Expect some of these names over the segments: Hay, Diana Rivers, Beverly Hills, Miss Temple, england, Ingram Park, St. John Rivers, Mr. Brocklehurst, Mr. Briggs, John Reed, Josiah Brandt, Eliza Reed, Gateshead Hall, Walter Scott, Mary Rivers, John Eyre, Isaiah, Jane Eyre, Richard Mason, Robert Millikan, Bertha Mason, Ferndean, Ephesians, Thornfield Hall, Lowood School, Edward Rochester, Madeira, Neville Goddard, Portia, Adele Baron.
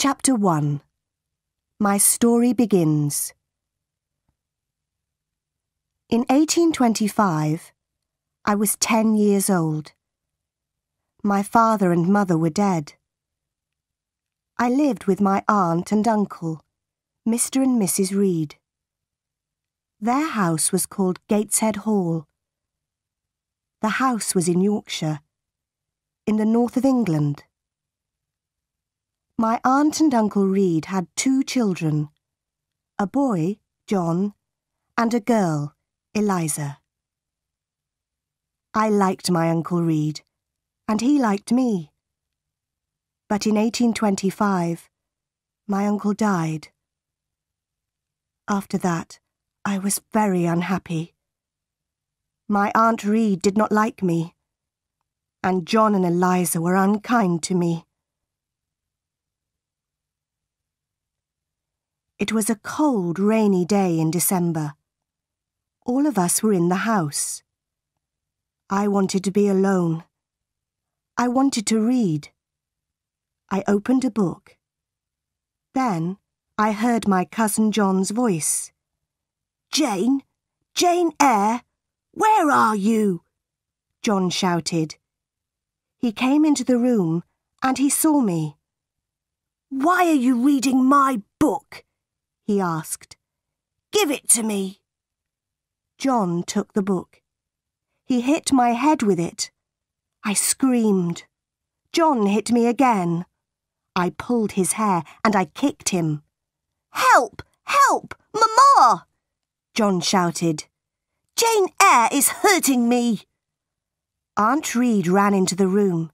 Chapter 1. My Story Begins. In 1825, I was 10 years old. My father and mother were dead. I lived with my aunt and uncle, Mr. and Mrs. Reed. Their house was called Gateshead Hall. The house was in Yorkshire, in the north of England. My aunt and Uncle Reed had two children, a boy, John, and a girl, Eliza. I liked my Uncle Reed, and he liked me. But in 1825, my uncle died. After that, I was very unhappy. My Aunt Reed did not like me, and John and Eliza were unkind to me. It was a cold, rainy day in December. All of us were in the house. I wanted to be alone. I wanted to read. I opened a book. Then I heard my cousin John's voice. "Jane! Jane Eyre! Where are you?" John shouted. He came into the room and he saw me. "Why are you reading my book?" he asked. "Give it to me." John took the book. He hit my head with it. I screamed. John hit me again. I pulled his hair and I kicked him. "Help! Help! Mamma!" John shouted. "Jane Eyre is hurting me." Aunt Reed ran into the room.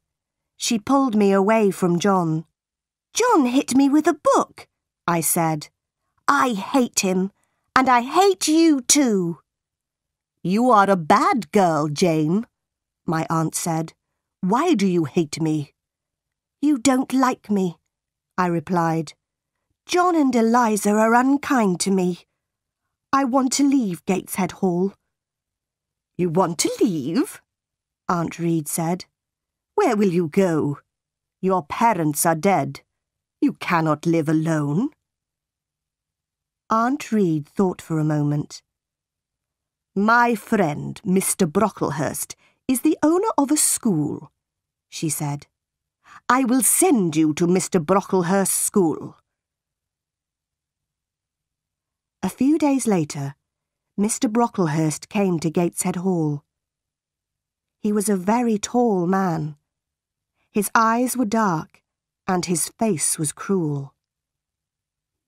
She pulled me away from John. "John hit me with a book," I said. "I hate him, and I hate you too." "You are a bad girl, Jane," my aunt said. "Why do you hate me?" "You don't like me," I replied. "John and Eliza are unkind to me. I want to leave Gateshead Hall." "You want to leave?" Aunt Reed said. "Where will you go? Your parents are dead. You cannot live alone." Aunt Reed thought for a moment. "My friend, Mr. Brocklehurst, is the owner of a school," she said. "I will send you to Mr. Brocklehurst's school." A few days later, Mr. Brocklehurst came to Gateshead Hall. He was a very tall man. His eyes were dark, and his face was cruel.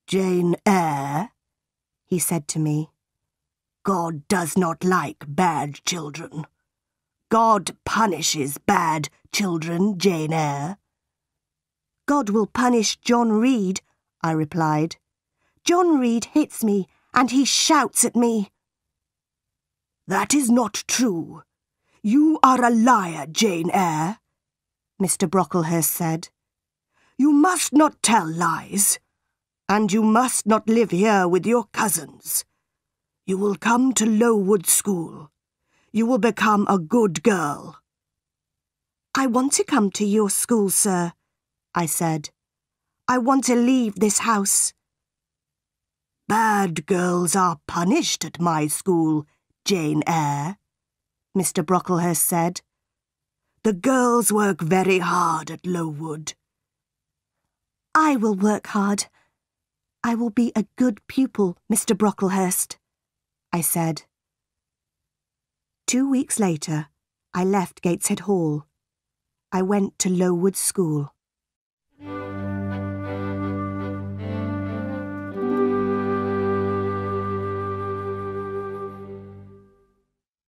"Jane Eyre," he said to me, "God does not like bad children. God punishes bad children, Jane Eyre." "God will punish John Reed," I replied. "John Reed hits me and he shouts at me." "That is not true. You are a liar, Jane Eyre," Mr. Brocklehurst said. "You must not tell lies. And you must not live here with your cousins. You will come to Lowood School. You will become a good girl." "I want to come to your school, sir," I said. "I want to leave this house." "Bad girls are punished at my school, Jane Eyre," Mr. Brocklehurst said. "The girls work very hard at Lowood." "I will work hard. I will be a good pupil, Mr. Brocklehurst," I said. 2 weeks later, I left Gateshead Hall. I went to Lowood School.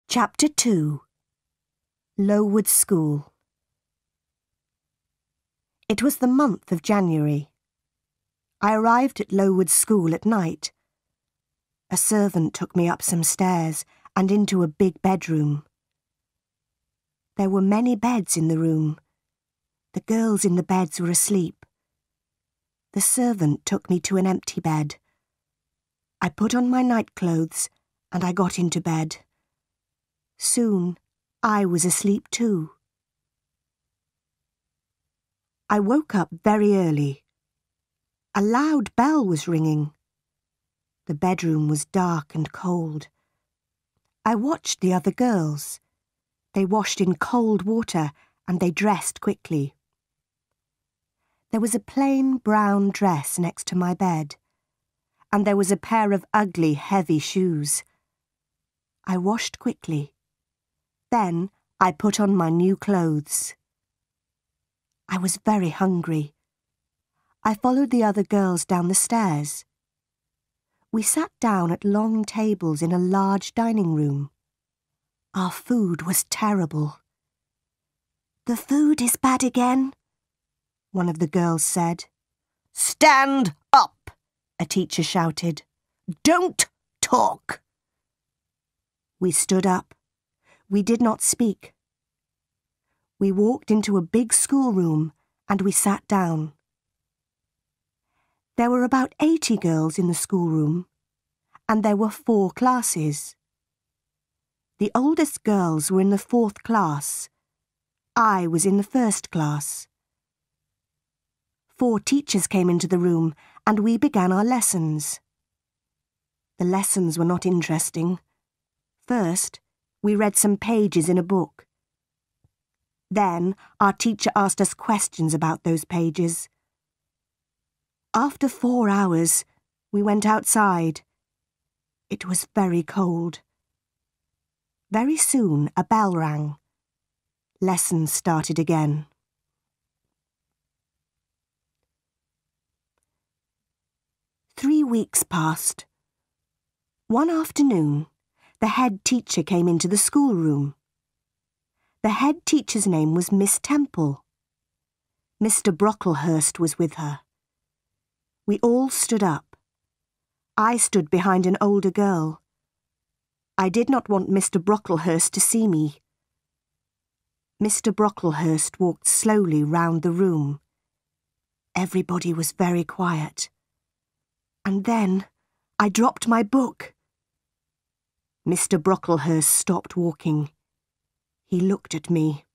Chapter 2. Lowood School. It was the month of January. I arrived at Lowood School at night. A servant took me up some stairs and into a big bedroom. There were many beds in the room. The girls in the beds were asleep. The servant took me to an empty bed. I put on my nightclothes and I got into bed. Soon I was asleep too. I woke up very early. A loud bell was ringing. The bedroom was dark and cold. I watched the other girls. They washed in cold water and they dressed quickly. There was a plain brown dress next to my bed, and there was a pair of ugly, heavy shoes. I washed quickly. Then I put on my new clothes. I was very hungry. I followed the other girls down the stairs. We sat down at long tables in a large dining room. Our food was terrible. "The food is bad again," one of the girls said. "Stand up," a teacher shouted. "Don't talk." We stood up. We did not speak. We walked into a big schoolroom and we sat down. There were about 80 girls in the schoolroom, and there were 4 classes. The oldest girls were in the 4th class. I was in the 1st class. 4 teachers came into the room, and we began our lessons. The lessons were not interesting. First, we read some pages in a book. Then, our teacher asked us questions about those pages. After 4 hours, we went outside. It was very cold. Very soon a bell rang. Lessons started again. Three weeks passed. One afternoon, the head teacher came into the schoolroom. The head teacher's name was Miss Temple. Mr. Brocklehurst was with her. We all stood up. I stood behind an older girl. I did not want Mr. Brocklehurst to see me. Mr. Brocklehurst walked slowly round the room. Everybody was very quiet. And then I dropped my book. Mr. Brocklehurst stopped walking. He looked at me.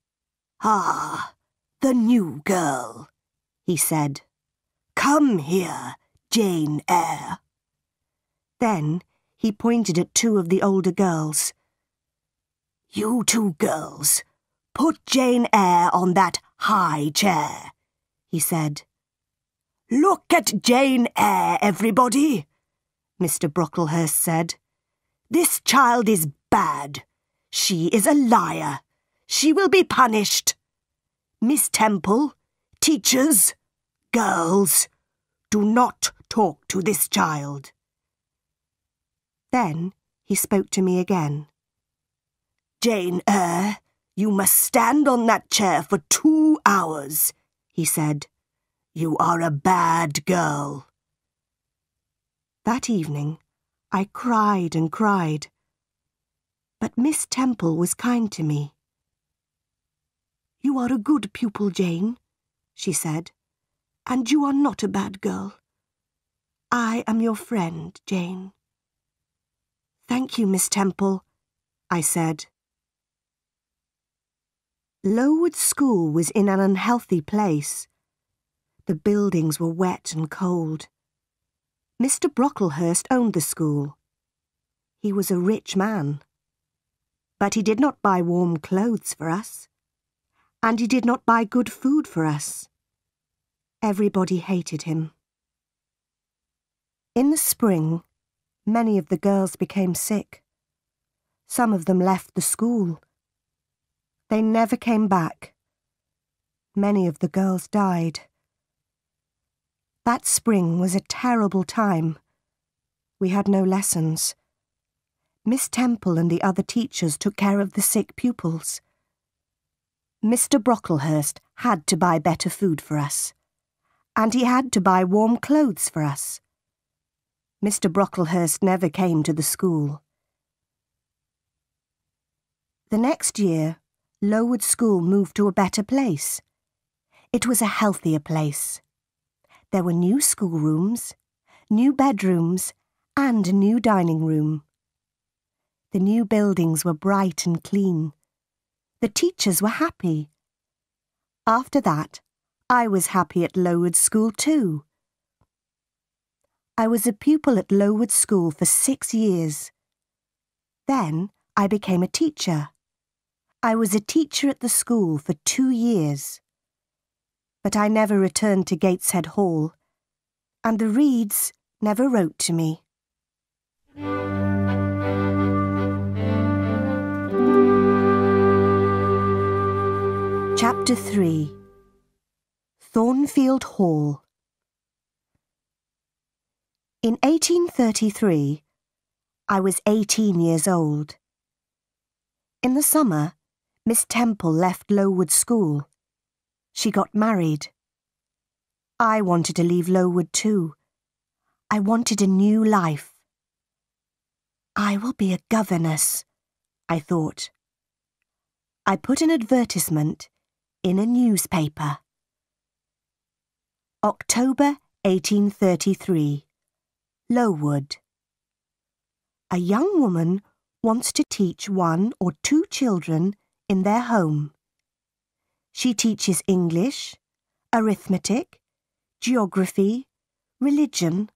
"Ah, the new girl," he said. "Come here, Jane Eyre." Then he pointed at 2 of the older girls. "You 2 girls, put Jane Eyre on that high chair," he said. "Look at Jane Eyre, everybody," Mr. Brocklehurst said. "This child is bad. She is a liar. She will be punished. Miss Temple, teachers, girls, do not talk to this child." Then he spoke to me again. "Jane Eyre, you must stand on that chair for 2 hours," he said. "You are a bad girl." That evening I cried and cried, but Miss Temple was kind to me. "You are a good pupil, Jane," she said. "And you are not a bad girl. I am your friend, Jane." "Thank you, Miss Temple," I said. Lowood School was in an unhealthy place. The buildings were wet and cold. Mr. Brocklehurst owned the school. He was a rich man. But he did not buy warm clothes for us. And he did not buy good food for us. Everybody hated him. In the spring, many of the girls became sick. Some of them left the school. They never came back. Many of the girls died. That spring was a terrible time. We had no lessons. Miss Temple and the other teachers took care of the sick pupils. Mr. Brocklehurst had to buy better food for us. And he had to buy warm clothes for us. Mr. Brocklehurst never came to the school. The next year, Lowood School moved to a better place. It was a healthier place. There were new schoolrooms, new bedrooms, and a new dining room. The new buildings were bright and clean. The teachers were happy. After that, I was happy at Lowood School too. I was a pupil at Lowood School for 6 years. Then I became a teacher. I was a teacher at the school for 2 years. But I never returned to Gateshead Hall, and the Reeds never wrote to me. Chapter 3. Thornfield Hall. In 1833, I was 18 years old. In the summer, Miss Temple left Lowood School. She got married. I wanted to leave Lowood too. I wanted a new life. I will be a governess, I thought. I put an advertisement in a newspaper. October 1833. Lowood. A young woman wants to teach 1 or 2 children in their home. She teaches English, arithmetic, geography, religion,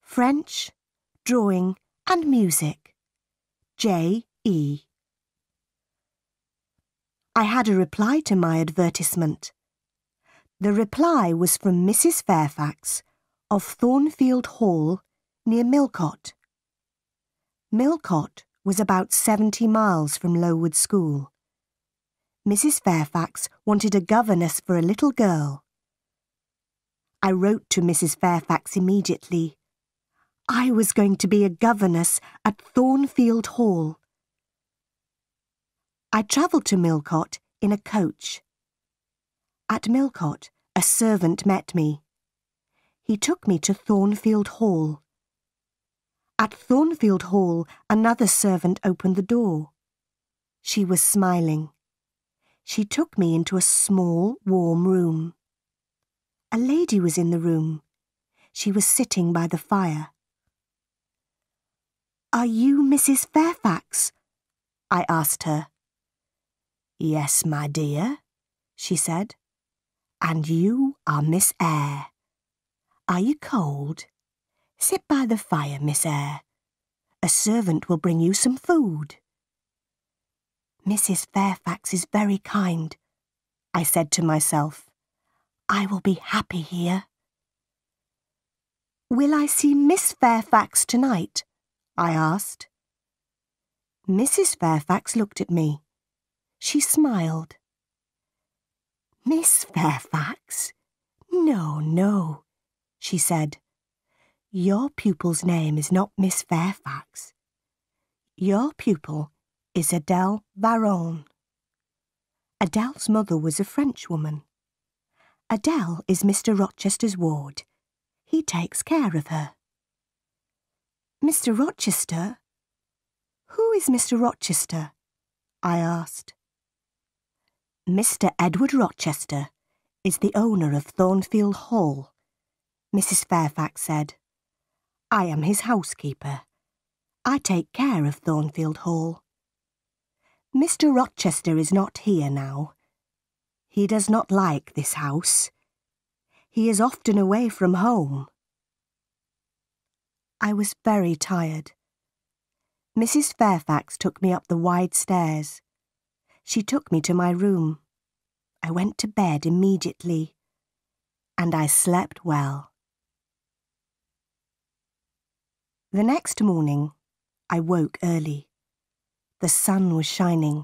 French, drawing and music. J.E. I had a reply to my advertisement. The reply was from Mrs. Fairfax of Thornfield Hall near Millcote. Millcote was about 70 miles from Lowood School. Mrs. Fairfax wanted a governess for a little girl. I wrote to Mrs. Fairfax immediately. I was going to be a governess at Thornfield Hall. I travelled to Millcote in a coach. At Millcote, a servant met me. He took me to Thornfield Hall. At Thornfield Hall, another servant opened the door. She was smiling. She took me into a small, warm room. A lady was in the room. She was sitting by the fire. "Are you Mrs. Fairfax?" I asked her. "Yes, my dear," she said. "And you are Miss Eyre. Are you cold? Sit by the fire, Miss Eyre. A servant will bring you some food." "Mrs. Fairfax is very kind," I said to myself. "I will be happy here." "Will I see Miss Fairfax tonight?" I asked. Mrs. Fairfax looked at me. She smiled. "Miss Fairfax? No, no," she said. "Your pupil's name is not Miss Fairfax. Your pupil is Adele Baron." Adele's mother was a Frenchwoman. Adele is Mr. Rochester's ward. He takes care of her. "Mr. Rochester? Who is Mr. Rochester?" I asked. "Mr. Edward Rochester is the owner of Thornfield Hall," Mrs. Fairfax said. "I am his housekeeper. I take care of Thornfield Hall. Mr. Rochester is not here now. He does not like this house. He is often away from home." I was very tired. Mrs. Fairfax took me up the wide stairs. She took me to my room. I went to bed immediately, and I slept well. The next morning, I woke early. The sun was shining.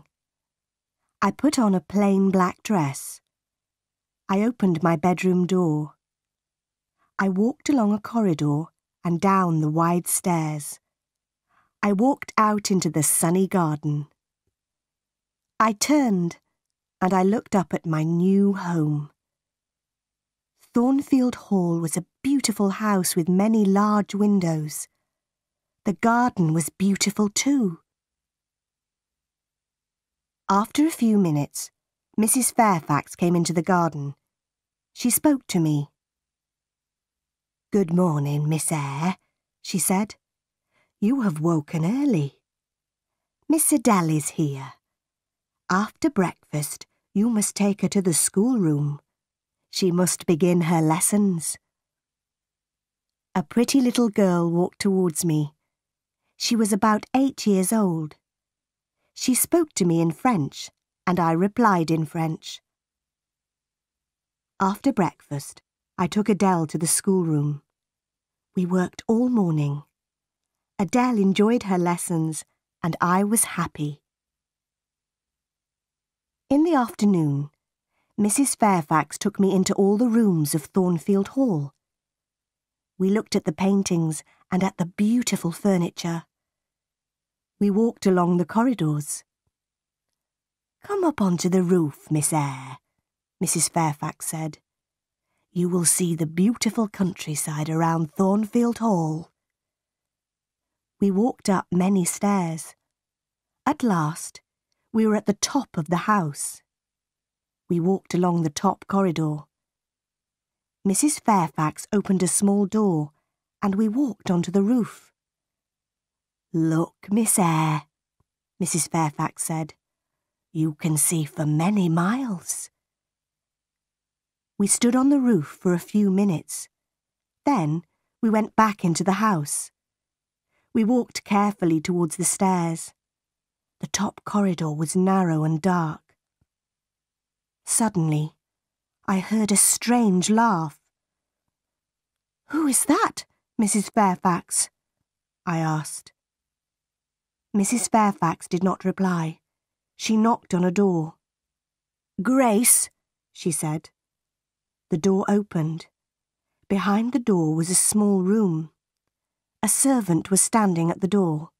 I put on a plain black dress. I opened my bedroom door. I walked along a corridor and down the wide stairs. I walked out into the sunny garden. I turned and I looked up at my new home. Thornfield Hall was a beautiful house with many large windows. The garden was beautiful too. After a few minutes, Mrs. Fairfax came into the garden. She spoke to me. "Good morning, Miss Eyre," she said. "You have woken early. Miss Adele is here. After breakfast, you must take her to the schoolroom. She must begin her lessons." A pretty little girl walked towards me. She was about 8 years old. She spoke to me in French, and I replied in French. After breakfast, I took Adele to the schoolroom. We worked all morning. Adele enjoyed her lessons, and I was happy. In the afternoon, Mrs. Fairfax took me into all the rooms of Thornfield Hall. We looked at the paintings and at the beautiful furniture. We walked along the corridors. "Come up onto the roof, Miss Eyre," Mrs. Fairfax said. "You will see the beautiful countryside around Thornfield Hall." We walked up many stairs. At last, we were at the top of the house. We walked along the top corridor. Mrs. Fairfax opened a small door, and we walked onto the roof. "Look, Miss Eyre," Mrs. Fairfax said. "You can see for many miles." We stood on the roof for a few minutes. Then we went back into the house. We walked carefully towards the stairs. The top corridor was narrow and dark. Suddenly, I heard a strange laugh. "Who is that, Mrs. Fairfax?" I asked. Mrs. Fairfax did not reply. She knocked on a door. "Grace," she said. The door opened. Behind the door was a small room. A servant was standing at the door.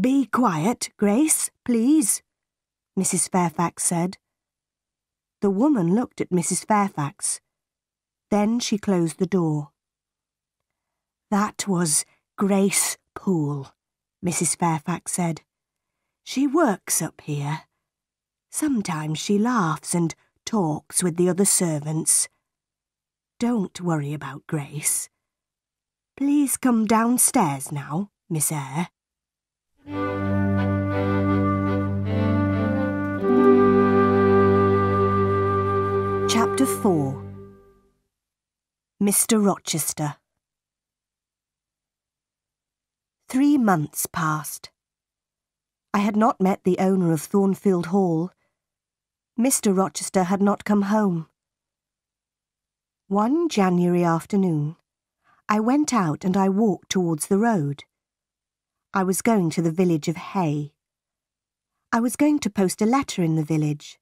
"Be quiet, Grace, please," Mrs. Fairfax said. The woman looked at Mrs. Fairfax. Then she closed the door. "That was Grace Poole," Mrs. Fairfax said. "She works up here. Sometimes she laughs and talks with the other servants. Don't worry about Grace. Please come downstairs now, Miss Eyre." Chapter 4. Mr. Rochester. 3 months passed. I had not met the owner of Thornfield Hall. Mr. Rochester had not come home. One January afternoon, I went out and I walked towards the road. I was going to the village of Hay. I was going to post a letter in the village.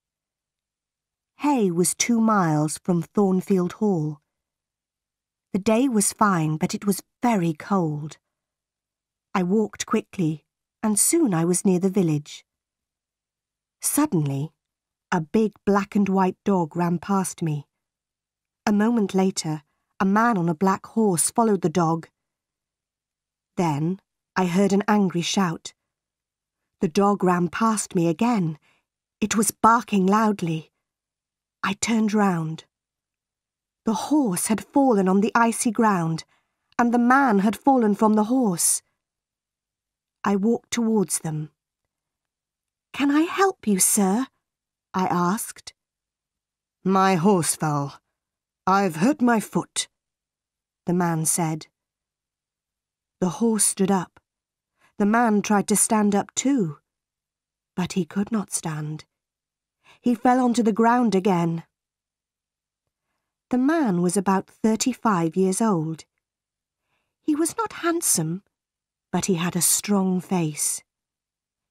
Hay was 2 miles from Thornfield Hall. The day was fine, but it was very cold. I walked quickly, and soon I was near the village. Suddenly, a big black and white dog ran past me. A moment later, a man on a black horse followed the dog. Then I heard an angry shout. The dog ran past me again. It was barking loudly. I turned round. The horse had fallen on the icy ground, and the man had fallen from the horse. I walked towards them. "Can I help you, sir?" I asked. "My horse fell. I've hurt my foot," the man said. The horse stood up. The man tried to stand up too, but he could not stand. He fell onto the ground again. The man was about 35 years old. He was not handsome, but he had a strong face.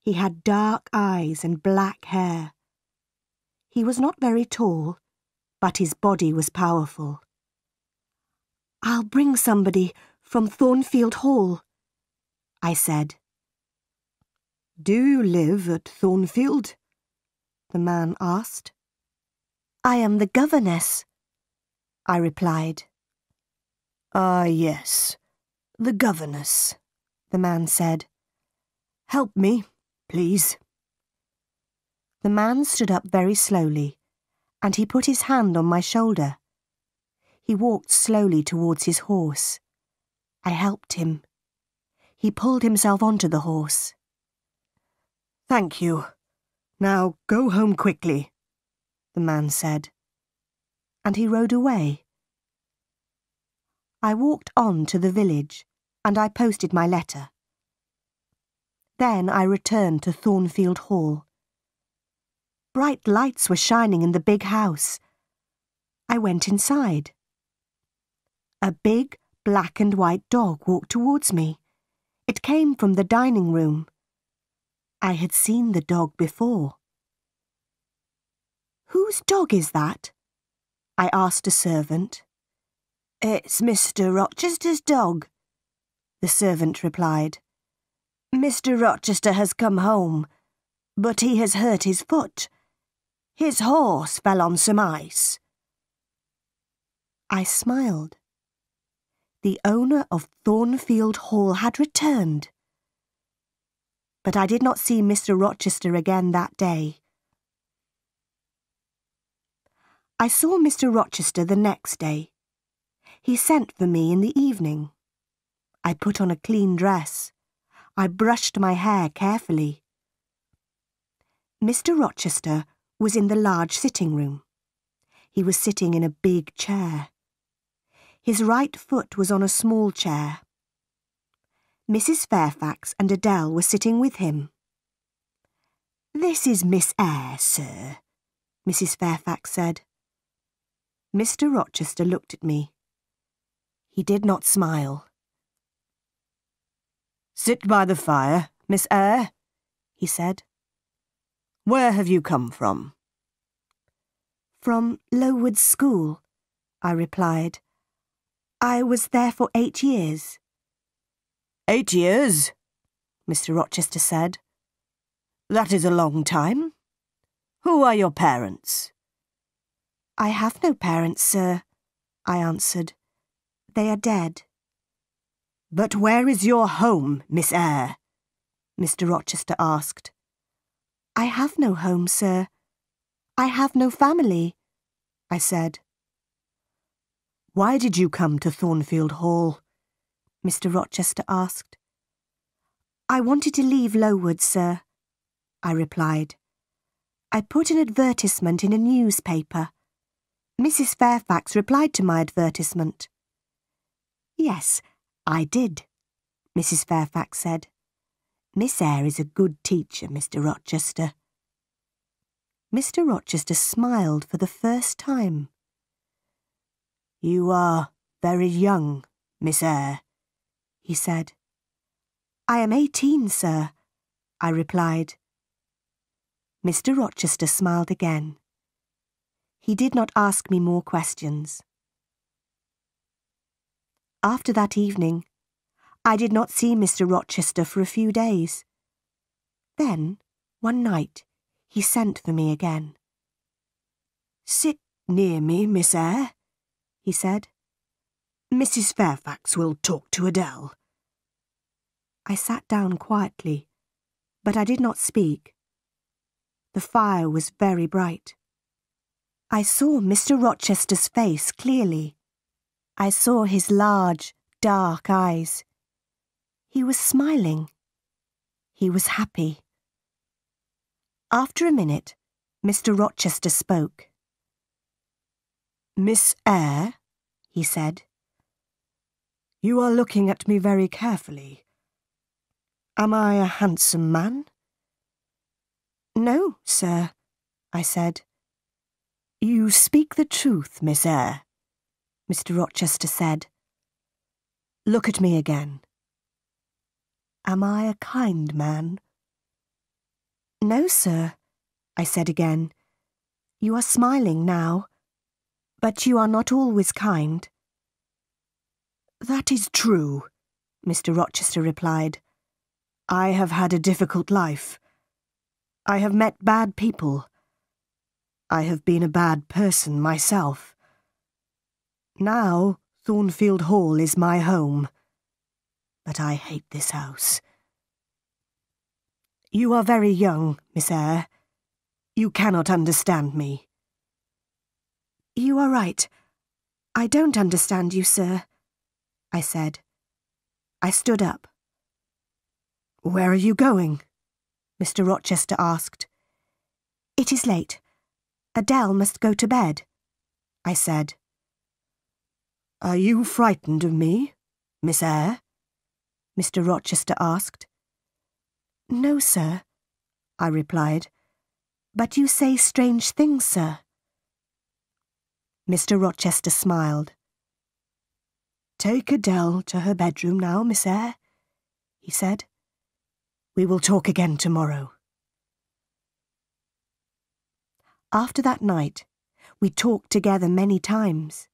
He had dark eyes and black hair. He was not very tall, but his body was powerful. "I'll bring somebody from Thornfield Hall," I said. "Do you live at Thornfield?" the man asked. "I am the governess," I replied. "Ah, yes, the governess," the man said. "Help me, please." The man stood up very slowly, and he put his hand on my shoulder. He walked slowly towards his horse. I helped him. He pulled himself onto the horse. "Thank you. Now go home quickly," the man said. And he rode away. I walked on to the village, and I posted my letter. Then I returned to Thornfield Hall. Bright lights were shining in the big house. I went inside. A big black and white dog walked towards me. It came from the dining room. I had seen the dog before. "Whose dog is that?" I asked a servant. "It's Mr. Rochester's dog," the servant replied. "Mr. Rochester has come home, but he has hurt his foot. His horse fell on some ice." I smiled. The owner of Thornfield Hall had returned. But I did not see Mr. Rochester again that day. I saw Mr. Rochester the next day. He sent for me in the evening. I put on a clean dress. I brushed my hair carefully. Mr. Rochester was in the large sitting room. He was sitting in a big chair. His right foot was on a small chair. Mrs. Fairfax and Adele were sitting with him. "This is Miss Eyre, sir," Mrs. Fairfax said. Mr. Rochester looked at me. He did not smile. "Sit by the fire, Miss Eyre," he said. "Where have you come from?" "From Lowood School," I replied. "I was there for 8 years." "8 years?" Mr. Rochester said. "That is a long time. Who are your parents?" "I have no parents, sir," I answered. "They are dead." "But where is your home, Miss Eyre?" Mr. Rochester asked. "I have no home, sir. I have no family," I said. "Why did you come to Thornfield Hall?" Mr. Rochester asked. "I wanted to leave Lowood, sir," I replied. "I put an advertisement in a newspaper. Mrs. Fairfax replied to my advertisement." "Yes, I did," Mrs. Fairfax said. "Miss Eyre is a good teacher, Mr. Rochester." Mr. Rochester smiled for the first time. "You are very young, Miss Eyre," he said. "I am 18, sir," I replied. Mr. Rochester smiled again. He did not ask me more questions. After that evening, I did not see Mr. Rochester for a few days. Then, one night, he sent for me again. "Sit near me, Miss Eyre," he said. "Mrs. Fairfax will talk to Adele." I sat down quietly, but I did not speak. The fire was very bright. I saw Mr. Rochester's face clearly. I saw his large, dark eyes. He was smiling. He was happy. After a minute, Mr. Rochester spoke. "Miss Eyre," he said, "you are looking at me very carefully. Am I a handsome man?" "No, sir," I said. "You speak the truth, Miss Eyre," Mr. Rochester said. "Look at me again. Am I a kind man?" "No, sir," I said again. "You are smiling now, but you are not always kind." "That is true," Mr. Rochester replied. "I have had a difficult life. I have met bad people. I have been a bad person myself. Now Thornfield Hall is my home, but I hate this house. You are very young, Miss Eyre. You cannot understand me." "You are right. I don't understand you, sir," I said. I stood up. "Where are you going?" Mr. Rochester asked. "It is late. Adele must go to bed," I said. "Are you frightened of me, Miss Eyre?" Mr. Rochester asked. "No, sir," I replied. "But you say strange things, sir." Mr. Rochester smiled. "Take Adele to her bedroom now, Miss Eyre," he said. "We will talk again tomorrow." After that night, we talked together many times.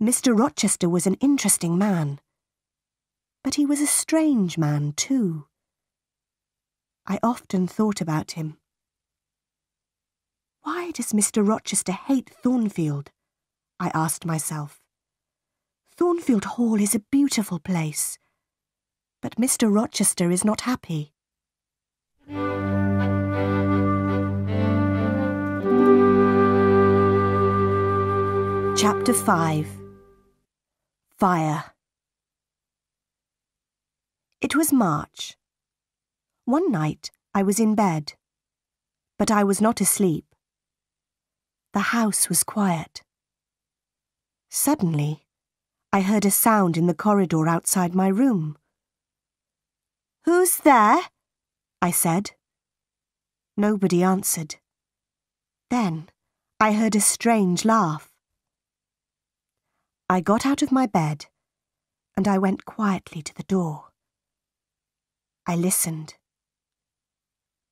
Mr. Rochester was an interesting man, but he was a strange man too. I often thought about him. "Why does Mr. Rochester hate Thornfield?" I asked myself. "Thornfield Hall is a beautiful place, but Mr. Rochester is not happy." Chapter 5. Fire. It was March. One night I was in bed, but I was not asleep. The house was quiet. Suddenly, I heard a sound in the corridor outside my room. "Who's there?" I said. Nobody answered. Then I heard a strange laugh. I got out of my bed and I went quietly to the door. I listened.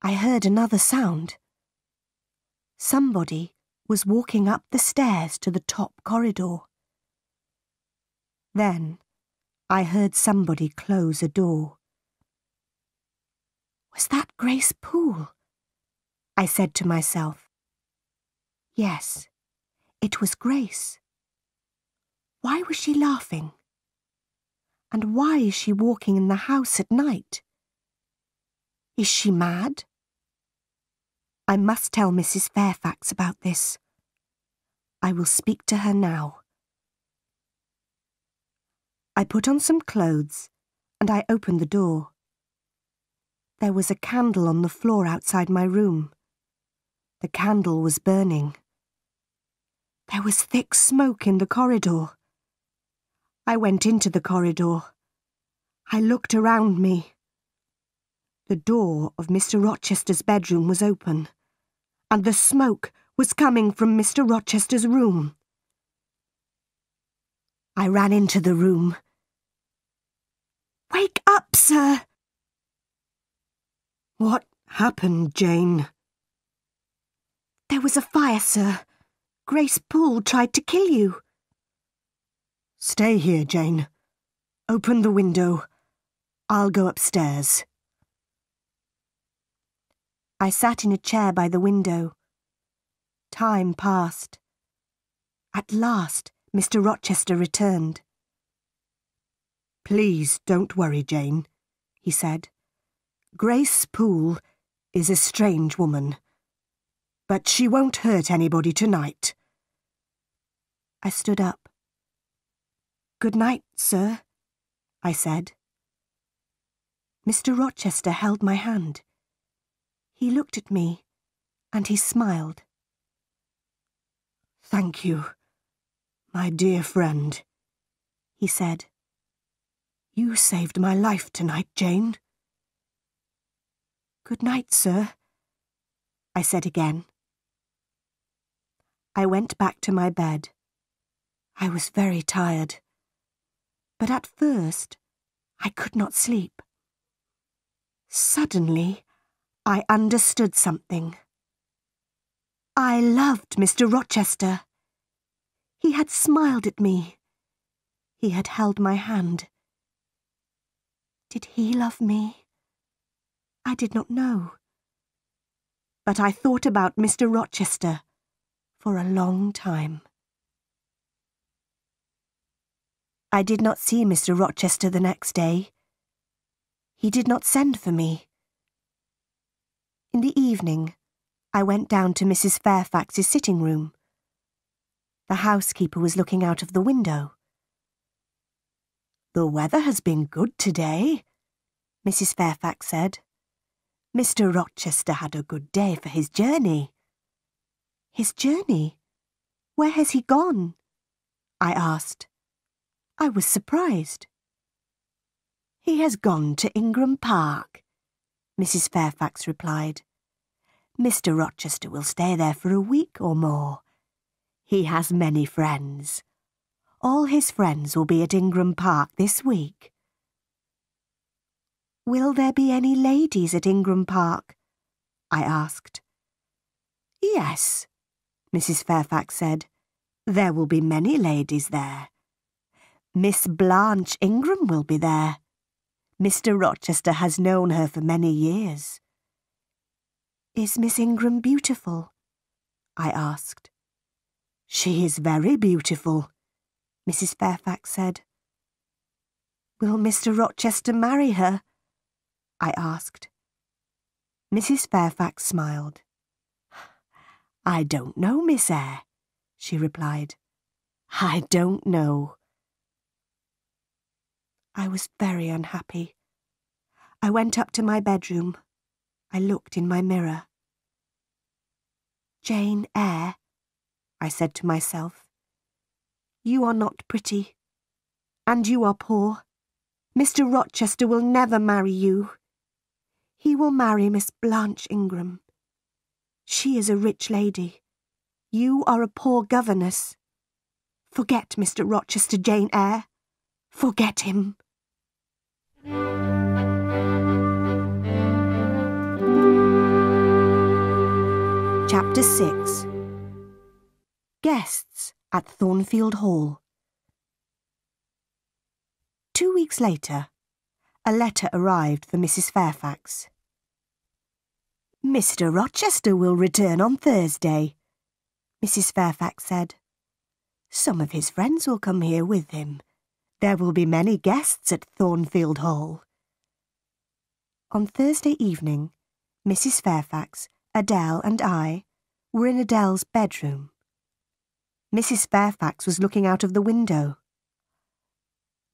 I heard another sound. Somebody was walking up the stairs to the top corridor. Then I heard somebody close a door. "Was that Grace Poole?" I said to myself. Yes, it was Grace. Why was she laughing? And why is she walking in the house at night? Is she mad? I must tell Mrs. Fairfax about this. I will speak to her now. I put on some clothes and I opened the door. There was a candle on the floor outside my room. The candle was burning. There was thick smoke in the corridor. I went into the corridor. I looked around me. The door of Mr. Rochester's bedroom was open, and the smoke was coming from Mr. Rochester's room. I ran into the room. "Wake up, sir!" "What happened, Jane?" "There was a fire, sir. Grace Poole tried to kill you." "Stay here, Jane. Open the window. I'll go upstairs." I sat in a chair by the window. Time passed. At last, Mr. Rochester returned. "Please don't worry, Jane," he said. "Grace Poole is a strange woman, but she won't hurt anybody tonight." I stood up. "Good night, sir," I said. Mr. Rochester held my hand. He looked at me, and he smiled. "Thank you, my dear friend," he said. "You saved my life tonight, Jane." "Good night, sir," I said again. I went back to my bed. I was very tired, but at first I could not sleep. Suddenly, I understood something. I loved Mr. Rochester. He had smiled at me. He had held my hand. Did he love me? I did not know. But I thought about Mr. Rochester for a long time. I did not see Mr. Rochester the next day. He did not send for me. In the evening, I went down to Mrs. Fairfax's sitting room. The housekeeper was looking out of the window. "The weather has been good today," Mrs. Fairfax said. "Mr. Rochester had a good day for his journey." "His journey? Where has he gone?" I asked. I was surprised. He has gone to Ingram Park, Mrs. Fairfax replied. Mr. Rochester will stay there for a week or more. He has many friends. All his friends will be at Ingram Park this week. Will there be any ladies at Ingram Park? I asked. Yes, Mrs. Fairfax said. There will be many ladies there. Miss Blanche Ingram will be there. Mr. Rochester has known her for many years. Is Miss Ingram beautiful? I asked. She is very beautiful, Mrs. Fairfax said. Will Mr. Rochester marry her? I asked. Mrs. Fairfax smiled. I don't know, Miss Eyre, she replied. I don't know. I was very unhappy. I went up to my bedroom. I looked in my mirror. Jane Eyre, I said to myself, you are not pretty, and you are poor. Mr. Rochester will never marry you. He will marry Miss Blanche Ingram. She is a rich lady. You are a poor governess. Forget Mr. Rochester, Jane Eyre. Forget him. Chapter 6. Guests at Thornfield Hall. 2 weeks later, a letter arrived for Mrs. Fairfax. Mr. Rochester will return on Thursday, Mrs. Fairfax said. Some of his friends will come here with him. There will be many guests at Thornfield Hall. On Thursday evening, Mrs. Fairfax, Adele and I were in Adele's bedroom. Mrs. Fairfax was looking out of the window.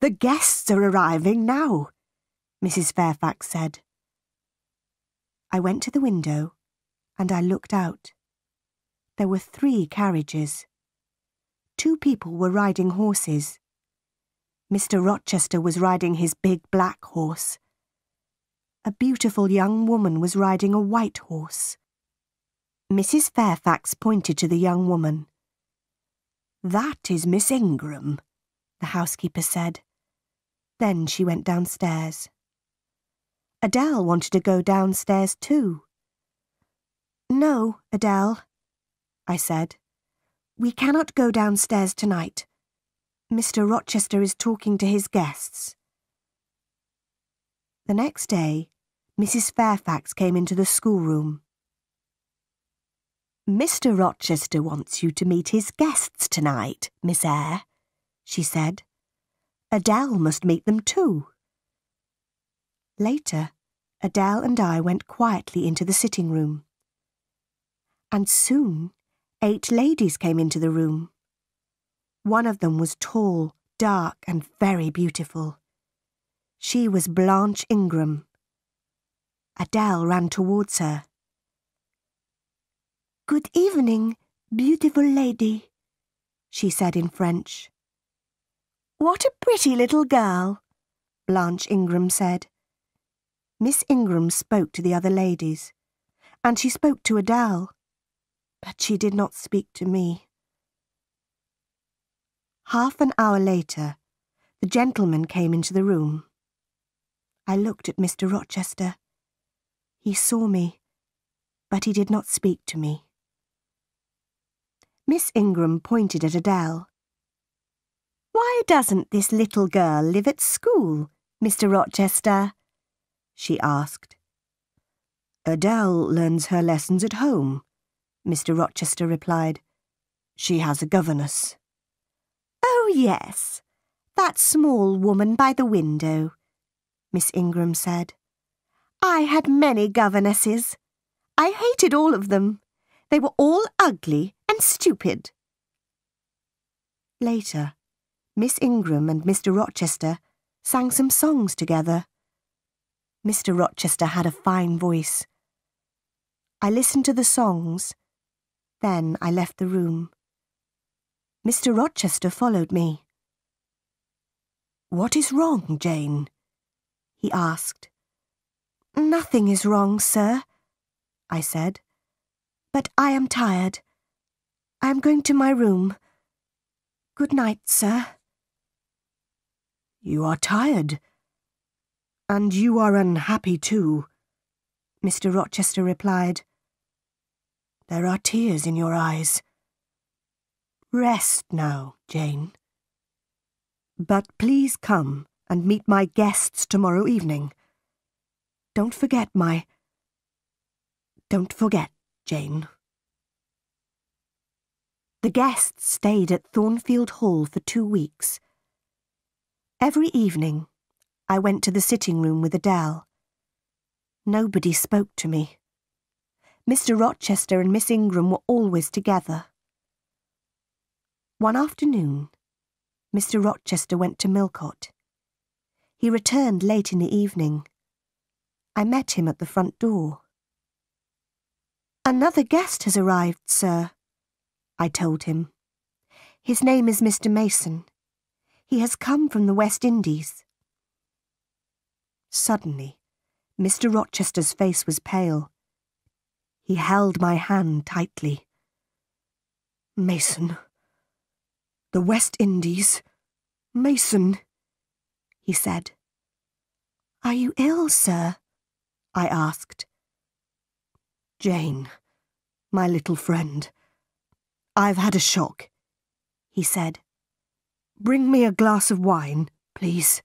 The guests are arriving now, Mrs. Fairfax said. I went to the window and I looked out. There were 3 carriages. 2 people were riding horses. Mr. Rochester was riding his big black horse. A beautiful young woman was riding a white horse. Mrs. Fairfax pointed to the young woman. That is Miss Ingram, the housekeeper said. Then she went downstairs. Adele wanted to go downstairs too. No, Adele, I said. We cannot go downstairs tonight. Mr. Rochester is talking to his guests. The next day, Mrs. Fairfax came into the schoolroom. Mr. Rochester wants you to meet his guests tonight, Miss Eyre, she said. Adele must meet them too. Later, Adele and I went quietly into the sitting room. And soon, 8 ladies came into the room. One of them was tall, dark, and very beautiful. She was Blanche Ingram. Adele ran towards her. Good evening, beautiful lady, she said in French. What a pretty little girl, Blanche Ingram said. Miss Ingram spoke to the other ladies, and she spoke to Adele, but she did not speak to me. Half an hour later, the gentleman came into the room. I looked at Mr. Rochester. He saw me, but he did not speak to me. Miss Ingram pointed at Adele. Why doesn't this little girl live at school, Mr. Rochester? She asked. Adele learns her lessons at home, Mr. Rochester replied. She has a governess. Oh, yes, that small woman by the window, Miss Ingram said. I had many governesses. I hated all of them. They were all ugly and stupid. Later, Miss Ingram and Mr. Rochester sang some songs together. Mr. Rochester had a fine voice. I listened to the songs. Then I left the room. Mr. Rochester followed me. "What is wrong, Jane?" he asked. "Nothing is wrong, sir," I said, "but I am tired. I am going to my room. Good night, sir." "You are tired, and you are unhappy too," Mr. Rochester replied. "There are tears in your eyes. Rest now, Jane. But please come and meet my guests tomorrow evening. Don't forget, Jane." The guests stayed at Thornfield Hall for 2 weeks. Every evening, I went to the sitting room with Adele. Nobody spoke to me. Mr. Rochester and Miss Ingram were always together. One afternoon, Mr. Rochester went to Millcote. He returned late in the evening. I met him at the front door. "Another guest has arrived, sir," I told him. "His name is Mr. Mason. He has come from the West Indies." Suddenly, Mr. Rochester's face was pale. He held my hand tightly. "Mason. The West Indies. Mason," he said. "Are you ill, sir?" I asked. "Jane, my little friend, I've had a shock," he said. "Bring me a glass of wine, please."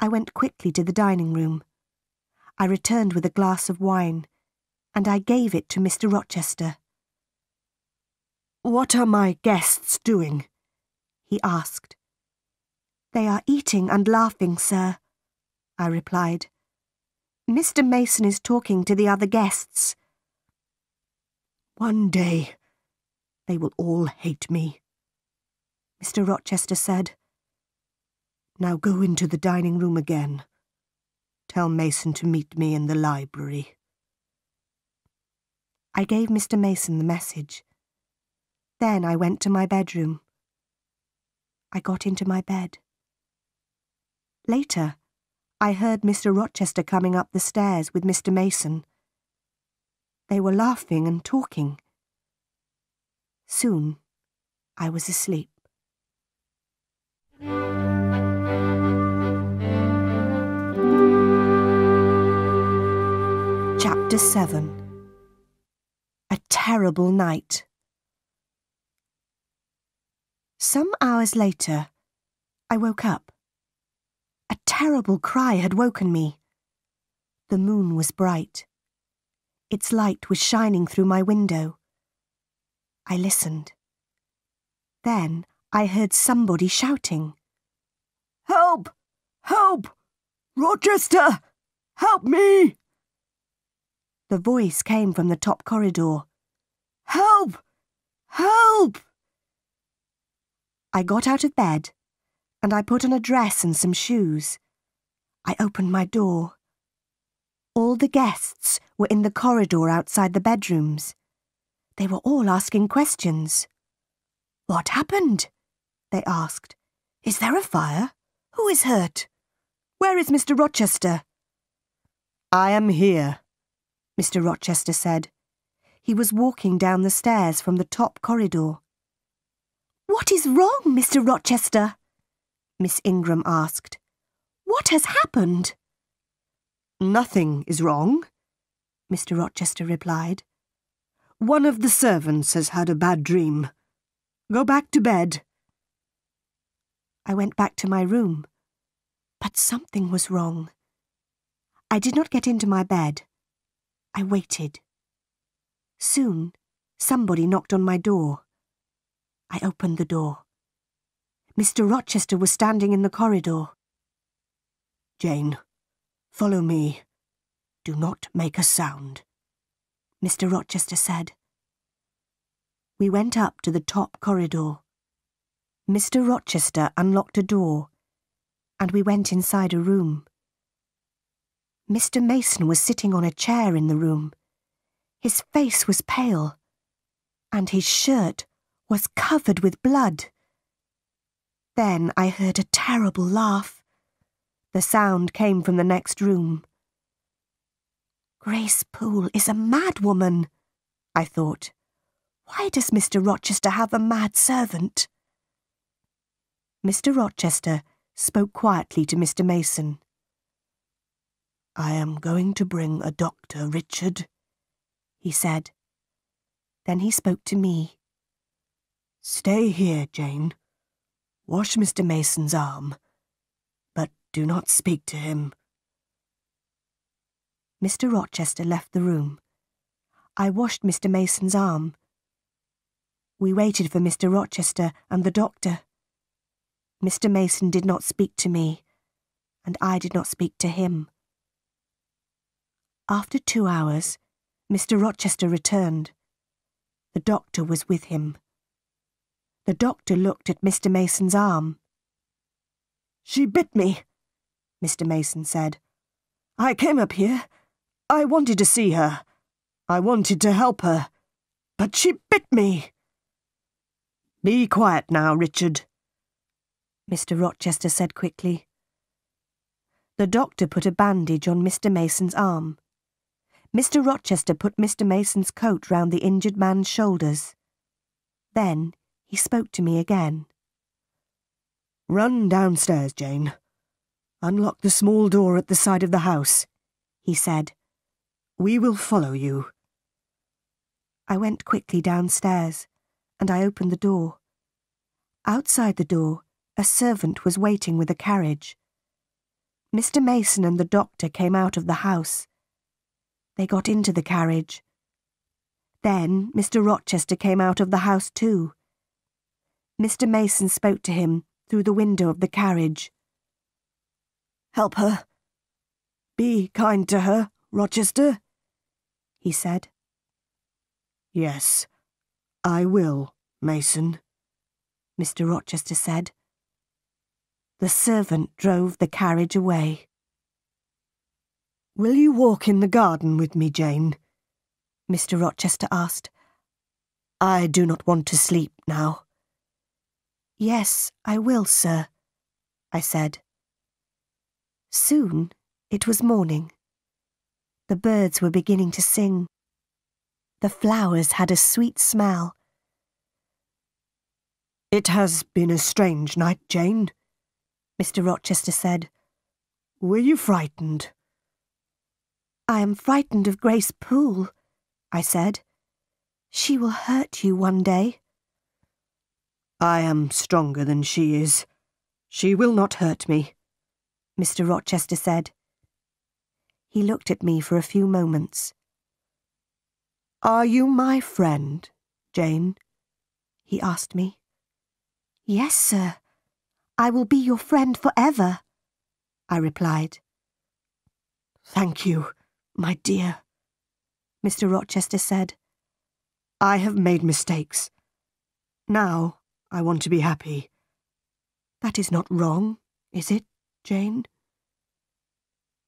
I went quickly to the dining room. I returned with a glass of wine, and I gave it to Mr. Rochester. "What are my guests doing?" he asked. "They are eating and laughing, sir," I replied. "Mr. Mason is talking to the other guests." "One day they will all hate me," Mr. Rochester said. "Now go into the dining room again. Tell Mason to meet me in the library." I gave Mr. Mason the message. Then I went to my bedroom. I got into my bed. Later, I heard Mr. Rochester coming up the stairs with Mr. Mason. They were laughing and talking. Soon, I was asleep. Chapter 7. A Terrible Night. Some hours later, I woke up. A terrible cry had woken me. The moon was bright. Its light was shining through my window. I listened. Then I heard somebody shouting. "Help! Help! Rochester! Help me!" The voice came from the top corridor. "Help! Help!" I got out of bed, and I put on a dress and some shoes. I opened my door. All the guests were in the corridor outside the bedrooms. They were all asking questions. "What happened?" they asked. "Is there a fire? Who is hurt? Where is Mr. Rochester?" "I am here," Mr. Rochester said. He was walking down the stairs from the top corridor. "What is wrong, Mr. Rochester?" Miss Ingram asked. "What has happened?" "Nothing is wrong," Mr. Rochester replied. "One of the servants has had a bad dream. Go back to bed." I went back to my room, but something was wrong. I did not get into my bed. I waited. Soon, somebody knocked on my door. I opened the door. Mr. Rochester was standing in the corridor. "Jane, follow me. Do not make a sound," Mr. Rochester said. We went up to the top corridor. Mr. Rochester unlocked a door, and we went inside a room. Mr. Mason was sitting on a chair in the room. His face was pale, and his shirt was covered with blood. Then I heard a terrible laugh. The sound came from the next room. Grace Poole is a mad woman, I thought. Why does Mr. Rochester have a mad servant? Mr. Rochester spoke quietly to Mr. Mason. I am going to bring a doctor, Richard, he said. Then he spoke to me. Stay here, Jane. Wash Mr. Mason's arm, but do not speak to him. Mr. Rochester left the room. I washed Mr. Mason's arm. We waited for Mr. Rochester and the doctor. Mr. Mason did not speak to me, and I did not speak to him. After 2 hours, Mr. Rochester returned. The doctor was with him. The doctor looked at Mr. Mason's arm. She bit me, Mr. Mason said. I came up here. I wanted to see her. I wanted to help her. But she bit me. Be quiet now, Richard, Mr. Rochester said quickly. The doctor put a bandage on Mr. Mason's arm. Mr. Rochester put Mr. Mason's coat round the injured man's shoulders. Then he spoke to me again. Run downstairs, Jane. Unlock the small door at the side of the house, he said. We will follow you. I went quickly downstairs, and I opened the door. Outside the door, a servant was waiting with a carriage. Mr. Mason and the doctor came out of the house. They got into the carriage. Then Mr. Rochester came out of the house too. Mr. Mason spoke to him through the window of the carriage. Help her. Be kind to her, Rochester, he said. Yes, I will, Mason, Mr. Rochester said. The servant drove the carriage away. Will you walk in the garden with me, Jane? Mr. Rochester asked. I do not want to sleep now. Yes, I will, sir, I said. Soon it was morning. The birds were beginning to sing. The flowers had a sweet smell. It has been a strange night, Jane, Mr. Rochester said. Were you frightened? I am frightened of Grace Poole, I said. She will hurt you one day. I am stronger than she is. She will not hurt me, Mr. Rochester said. He looked at me for a few moments. Are you my friend, Jane? He asked me. Yes, sir. I will be your friend forever, I replied. Thank you, my dear, Mr. Rochester said. I have made mistakes. Now I want to be happy. That is not wrong, is it, Jane?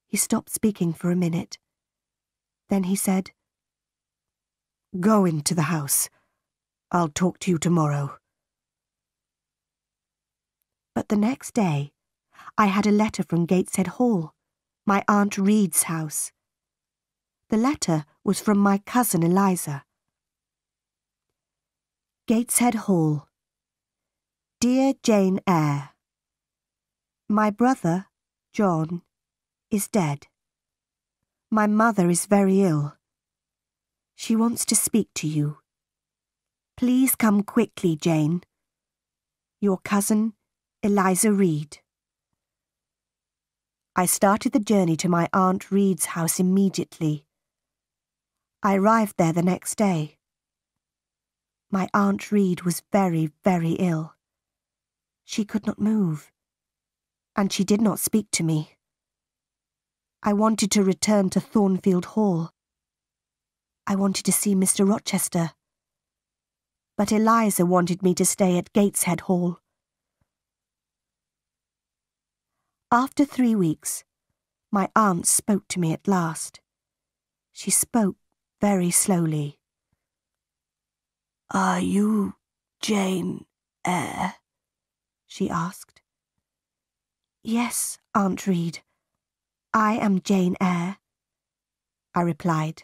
He stopped speaking for a minute. Then he said, Go into the house. I'll talk to you tomorrow. But the next day, I had a letter from Gateshead Hall, my Aunt Reed's house. The letter was from my cousin Eliza. Gateshead Hall. Dear Jane Eyre, my brother, John, is dead. My mother is very ill. She wants to speak to you. Please come quickly, Jane. Your cousin, Eliza Reed. I started the journey to my Aunt Reed's house immediately. I arrived there the next day. My Aunt Reed was very, very ill. She could not move, and she did not speak to me. I wanted to return to Thornfield Hall. I wanted to see Mr. Rochester, but Eliza wanted me to stay at Gateshead Hall. After 3 weeks, my aunt spoke to me at last. She spoke very slowly. Are you Jane Eyre? she asked. "Yes, Aunt Reed, I am Jane Eyre," I replied.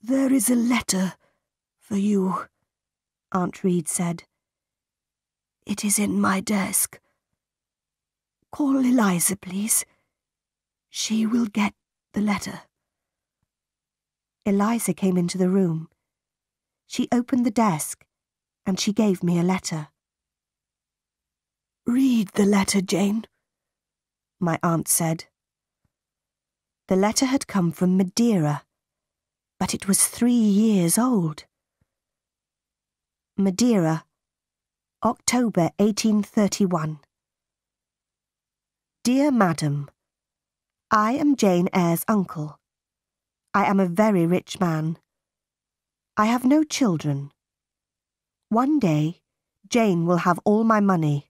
"There is a letter for you," Aunt Reed said. "It is in my desk. Call Eliza, please. She will get the letter." Eliza came into the room. She opened the desk, and she gave me a letter. "Read the letter, Jane," my aunt said. The letter had come from Madeira, but it was 3 years old. Madeira, October 1831. "Dear Madam, I am Jane Eyre's uncle. I am a very rich man. I have no children. One day, Jane will have all my money.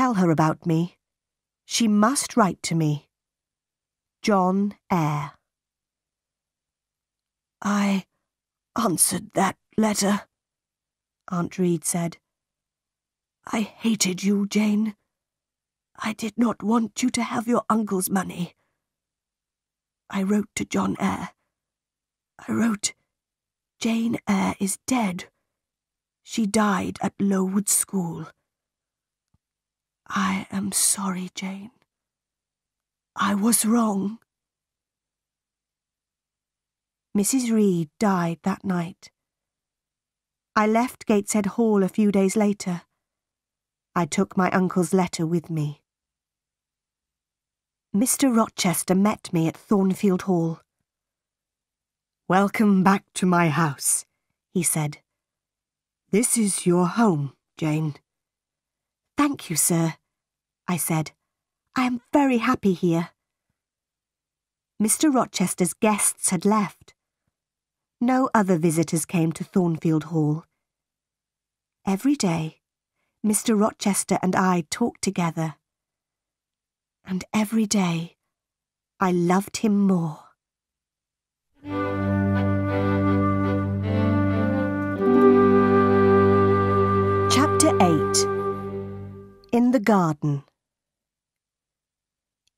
Tell her about me. She must write to me. John Eyre." "I answered that letter," Aunt Reed said. "I hated you, Jane. I did not want you to have your uncle's money. I wrote to John Eyre. I wrote, 'Jane Eyre is dead. She died at Lowood School.' I am sorry, Jane. I was wrong." Mrs. Reed died that night. I left Gateshead Hall a few days later. I took my uncle's letter with me. Mr. Rochester met me at Thornfield Hall. "Welcome back to my house," he said. "This is your home, Jane." "Thank you, sir," I said. "I am very happy here." Mr. Rochester's guests had left. No other visitors came to Thornfield Hall. Every day, Mr. Rochester and I talked together. And every day, I loved him more. Chapter 8. In the Garden.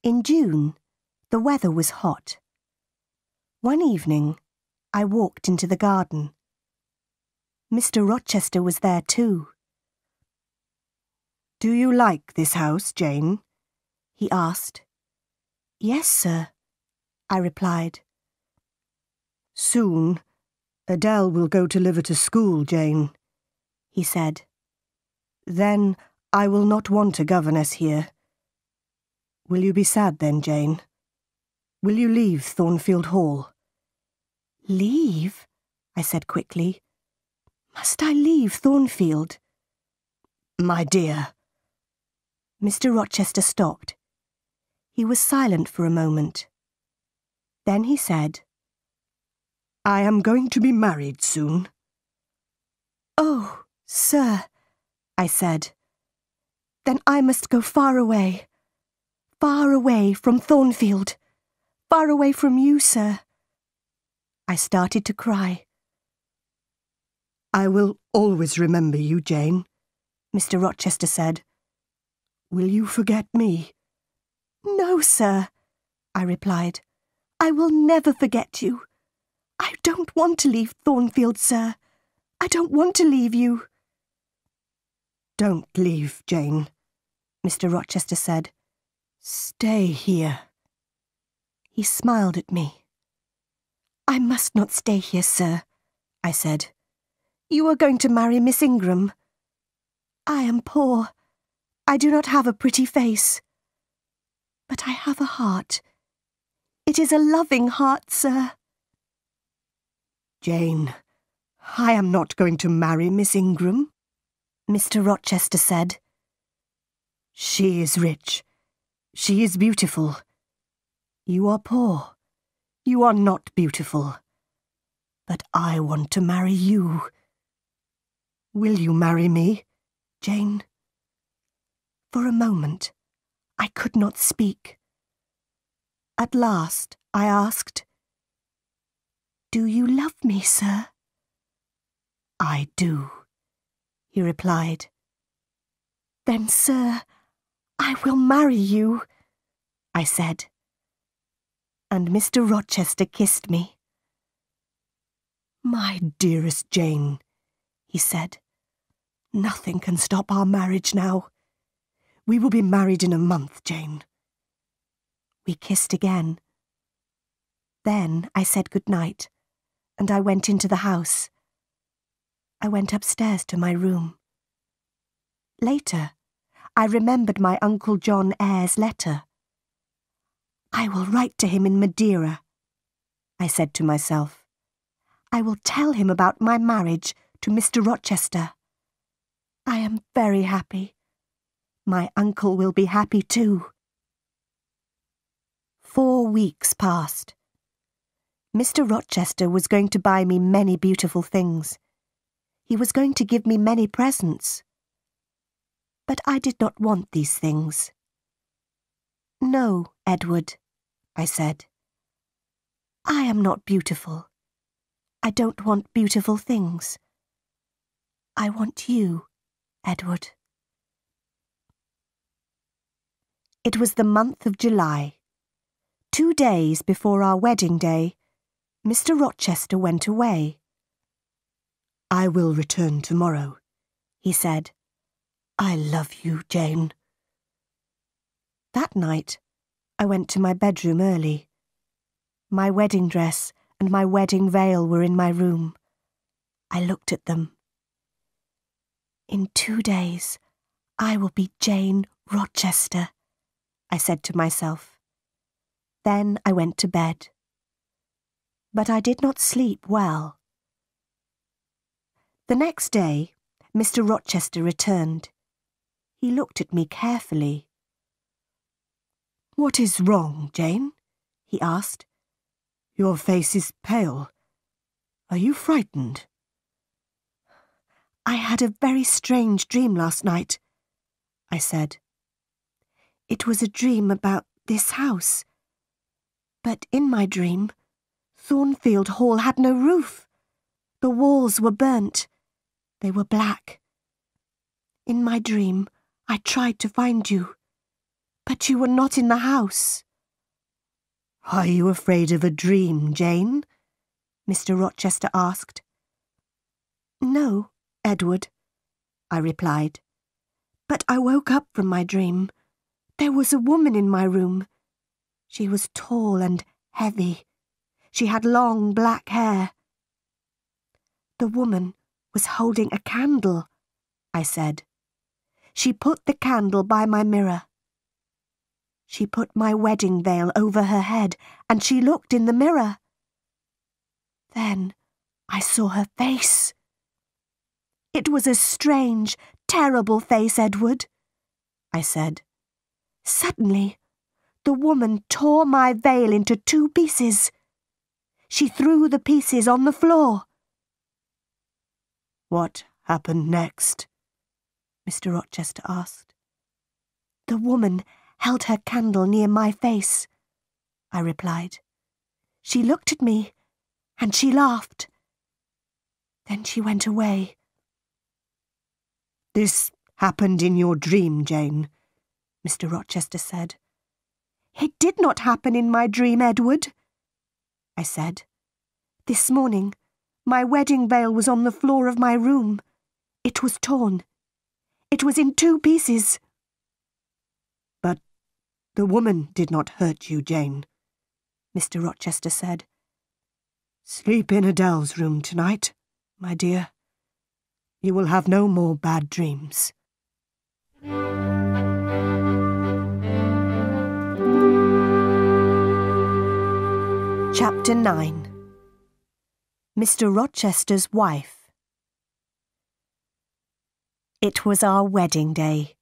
In June, the weather was hot. One evening, I walked into the garden. Mr. Rochester was there too. "Do you like this house, Jane?" he asked. "Yes, sir," I replied. "Soon, Adele will go to live at a school, Jane," he said. "Then I will not want a governess here. Will you be sad then, Jane? Will you leave Thornfield Hall?" "Leave?" I said quickly. "Must I leave Thornfield?" "My dear." Mr. Rochester stopped. He was silent for a moment. Then he said, "I am going to be married soon." "Oh, sir," I said, "then I must go far away from Thornfield, far away from you, sir." I started to cry. "I will always remember you, Jane," Mr. Rochester said. "Will you forget me?" "No, sir," I replied. "I will never forget you. I don't want to leave Thornfield, sir. I don't want to leave you." "Don't leave, Jane," Mr. Rochester said. "Stay here." He smiled at me. "I must not stay here, sir," I said. "You are going to marry Miss Ingram. I am poor. I do not have a pretty face. But I have a heart. It is a loving heart, sir." "Jane, I am not going to marry Miss Ingram," Mr. Rochester said. "She is rich. She is beautiful. You are poor. You are not beautiful. But I want to marry you. Will you marry me, Jane?" For a moment, I could not speak. At last, I asked, "Do you love me, sir?" "I do," he replied. "Then, sir, I will marry you," I said. And Mr. Rochester kissed me. "My dearest Jane," he said, "nothing can stop our marriage now. We will be married in a month, Jane." We kissed again. Then I said good night, and I went into the house. I went upstairs to my room. Later, I remembered my Uncle John Eyre's letter. "I will write to him in Madeira," I said to myself. "I will tell him about my marriage to Mr. Rochester. I am very happy. My uncle will be happy too." 4 weeks passed. Mr. Rochester was going to buy me many beautiful things. He was going to give me many presents. But I did not want these things. "No, Edward," I said. "I am not beautiful. I don't want beautiful things. I want you, Edward." It was the month of July. 2 days before our wedding day, Mr. Rochester went away. "I will return tomorrow," he said. "I love you, Jane." That night, I went to my bedroom early. My wedding dress and my wedding veil were in my room. I looked at them. "In 2 days, I will be Jane Rochester," I said to myself. Then I went to bed. But I did not sleep well. The next day, Mr. Rochester returned. He looked at me carefully. "What is wrong, Jane?" he asked. "Your face is pale. Are you frightened?" "I had a very strange dream last night," I said. "It was a dream about this house. But in my dream, Thornfield Hall had no roof. The walls were burnt. They were black. In my dream, I tried to find you. But you were not in the house." "Are you afraid of a dream, Jane?" Mr. Rochester asked. "No, Edward," I replied. "But I woke up from my dream. There was a woman in my room. She was tall and heavy. She had long black hair." "The woman was holding a candle," I said. "She put the candle by my mirror. She put my wedding veil over her head, and she looked in the mirror. Then I saw her face. It was a strange, terrible face, Edward," I said. "Suddenly, the woman tore my veil into 2 pieces. She threw the pieces on the floor." "What happened next?" Mr. Rochester asked. "The woman held her candle near my face," I replied. "She looked at me, and she laughed. Then she went away." "This happened in your dream, Jane," Mr. Rochester said. "It did not happen in my dream, Edward," I said. "This morning, my wedding veil was on the floor of my room. It was torn. It was in 2 pieces. "The woman did not hurt you, Jane," Mr. Rochester said. "Sleep in Adele's room tonight, my dear. You will have no more bad dreams." Chapter 9. Mr. Rochester's Wife. It was our wedding day.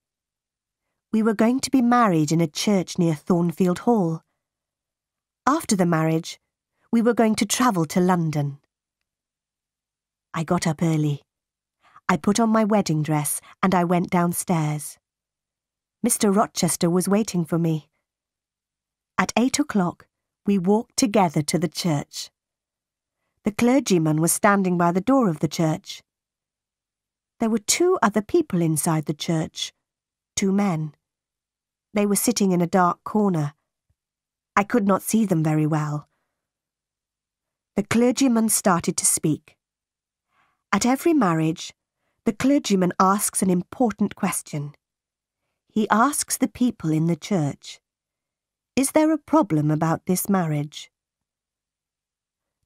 We were going to be married in a church near Thornfield Hall. After the marriage, we were going to travel to London. I got up early. I put on my wedding dress and I went downstairs. Mr. Rochester was waiting for me. At 8 o'clock, we walked together to the church. The clergyman was standing by the door of the church. There were 2 other people inside the church. two men. They were sitting in a dark corner. I could not see them very well. The clergyman started to speak. At every marriage, the clergyman asks an important question. He asks the people in the church, "Is there a problem about this marriage?"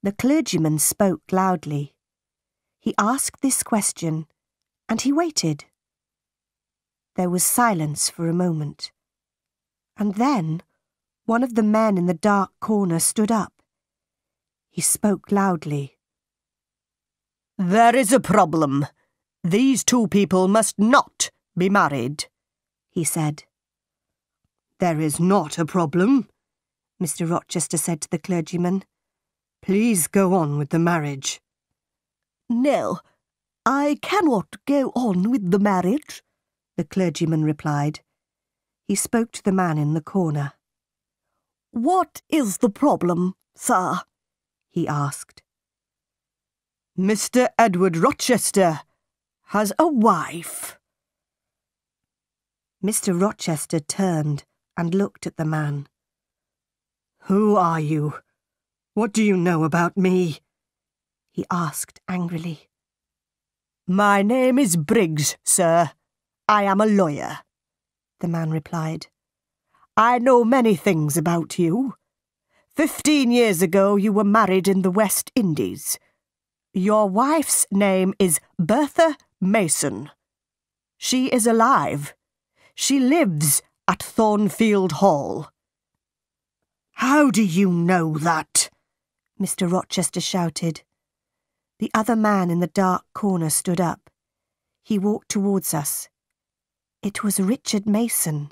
The clergyman spoke loudly. He asked this question, and he waited. There was silence for a moment, and then one of the men in the dark corner stood up. He spoke loudly. "There is a problem. These two people must not be married," he said. "There is not a problem," Mr. Rochester said to the clergyman. "Please go on with the marriage." "No, I cannot go on with the marriage," the clergyman replied. He spoke to the man in the corner. "What is the problem, sir?" he asked. "Mr. Edward Rochester has a wife." Mr. Rochester turned and looked at the man. "Who are you? What do you know about me?" he asked angrily. "My name is Briggs, sir. I am a lawyer," the man replied. "I know many things about you. 15 years ago you were married in the West Indies. Your wife's name is Bertha Mason. She is alive. She lives at Thornfield Hall." "How do you know that?" Mr. Rochester shouted. The other man in the dark corner stood up. He walked towards us. It was Richard Mason.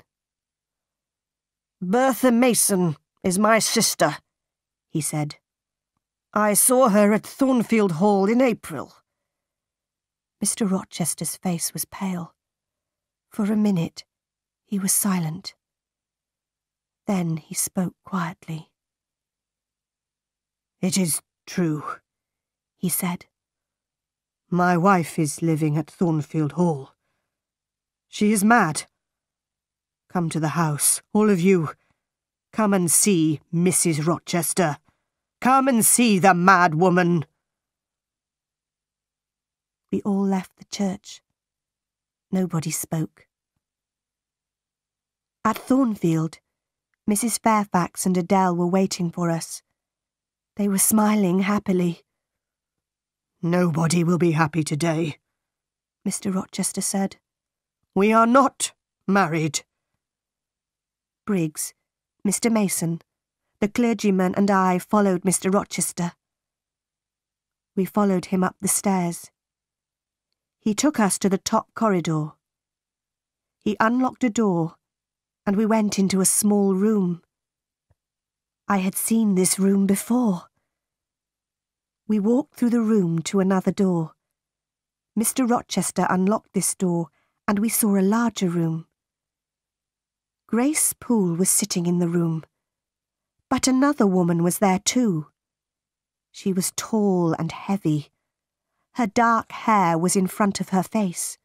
"Bertha Mason is my sister," he said. "I saw her at Thornfield Hall in April." Mr. Rochester's face was pale. For a minute, he was silent. Then he spoke quietly. "It is true," he said. "My wife is living at Thornfield Hall. She is mad. Come to the house, all of you. Come and see Mrs. Rochester. Come and see the mad woman." We all left the church. Nobody spoke. At Thornfield, Mrs. Fairfax and Adele were waiting for us. They were smiling happily. "Nobody will be happy today," Mr. Rochester said. "We are not married." Briggs, Mr. Mason, the clergyman and I followed Mr. Rochester. We followed him up the stairs. He took us to the top corridor. He unlocked a door, and we went into a small room. I had seen this room before. We walked through the room to another door. Mr. Rochester unlocked this door, and we saw a larger room. Grace Poole was sitting in the room, but another woman was there too. She was tall and heavy. Her dark hair was in front of her face.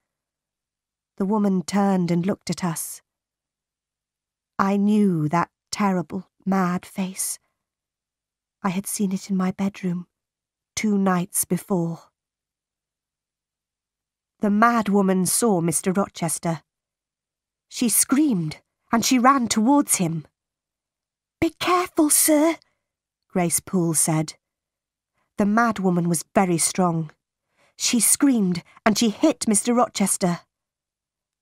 The woman turned and looked at us. I knew that terrible, mad face. I had seen it in my bedroom 2 nights before. The mad woman saw Mr. Rochester. She screamed, and she ran towards him. "Be careful, sir," Grace Poole said. The mad woman was very strong. She screamed, and she hit Mr. Rochester.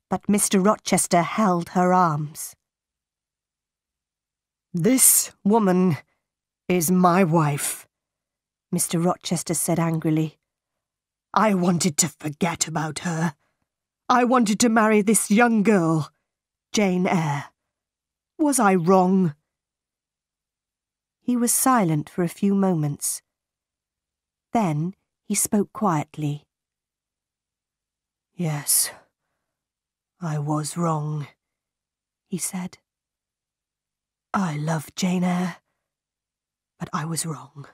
But Mr. Rochester held her arms. "This woman is my wife," Mr. Rochester said angrily. "I wanted to forget about her. I wanted to marry this young girl, Jane Eyre. Was I wrong?" He was silent for a few moments. Then he spoke quietly. "Yes, I was wrong," he said. "I love Jane Eyre, but I was wrong.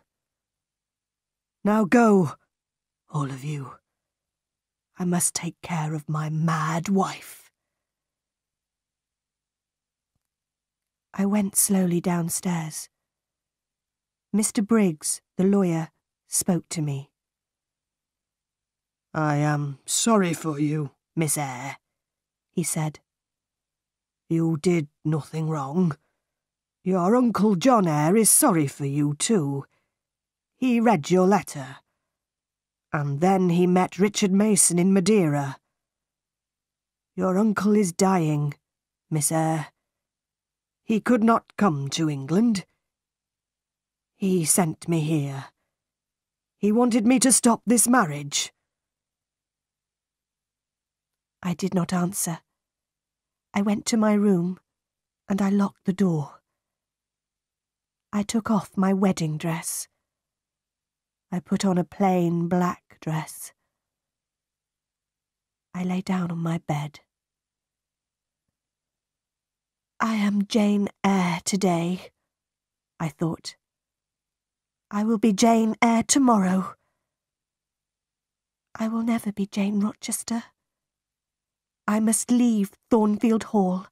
Now go, all of you. I must take care of my mad wife." I went slowly downstairs. Mr. Briggs, the lawyer, spoke to me. I am sorry for you, Miss Eyre, he said. You did nothing wrong. Your Uncle John Eyre is sorry for you too. He read your letter. And then he met Richard Mason in Madeira. Your uncle is dying, Miss Eyre. He could not come to England. He sent me here. He wanted me to stop this marriage. I did not answer. I went to my room, and I locked the door. I took off my wedding dress. I put on a plain black dress. I lay down on my bed. I am Jane Eyre today, I thought. I will be Jane Eyre tomorrow. I will never be Jane Rochester. I must leave Thornfield Hall.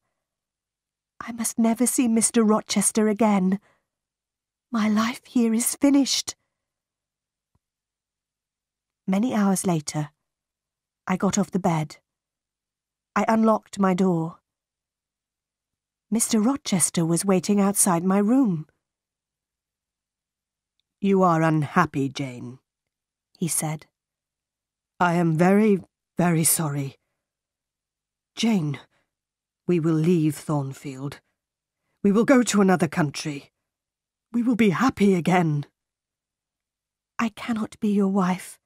I must never see Mr. Rochester again. My life here is finished. Many hours later, I got off the bed. I unlocked my door. Mr. Rochester was waiting outside my room. You are unhappy, Jane, he said. I am very, very sorry. Jane, we will leave Thornfield. We will go to another country. We will be happy again. I cannot be your wife.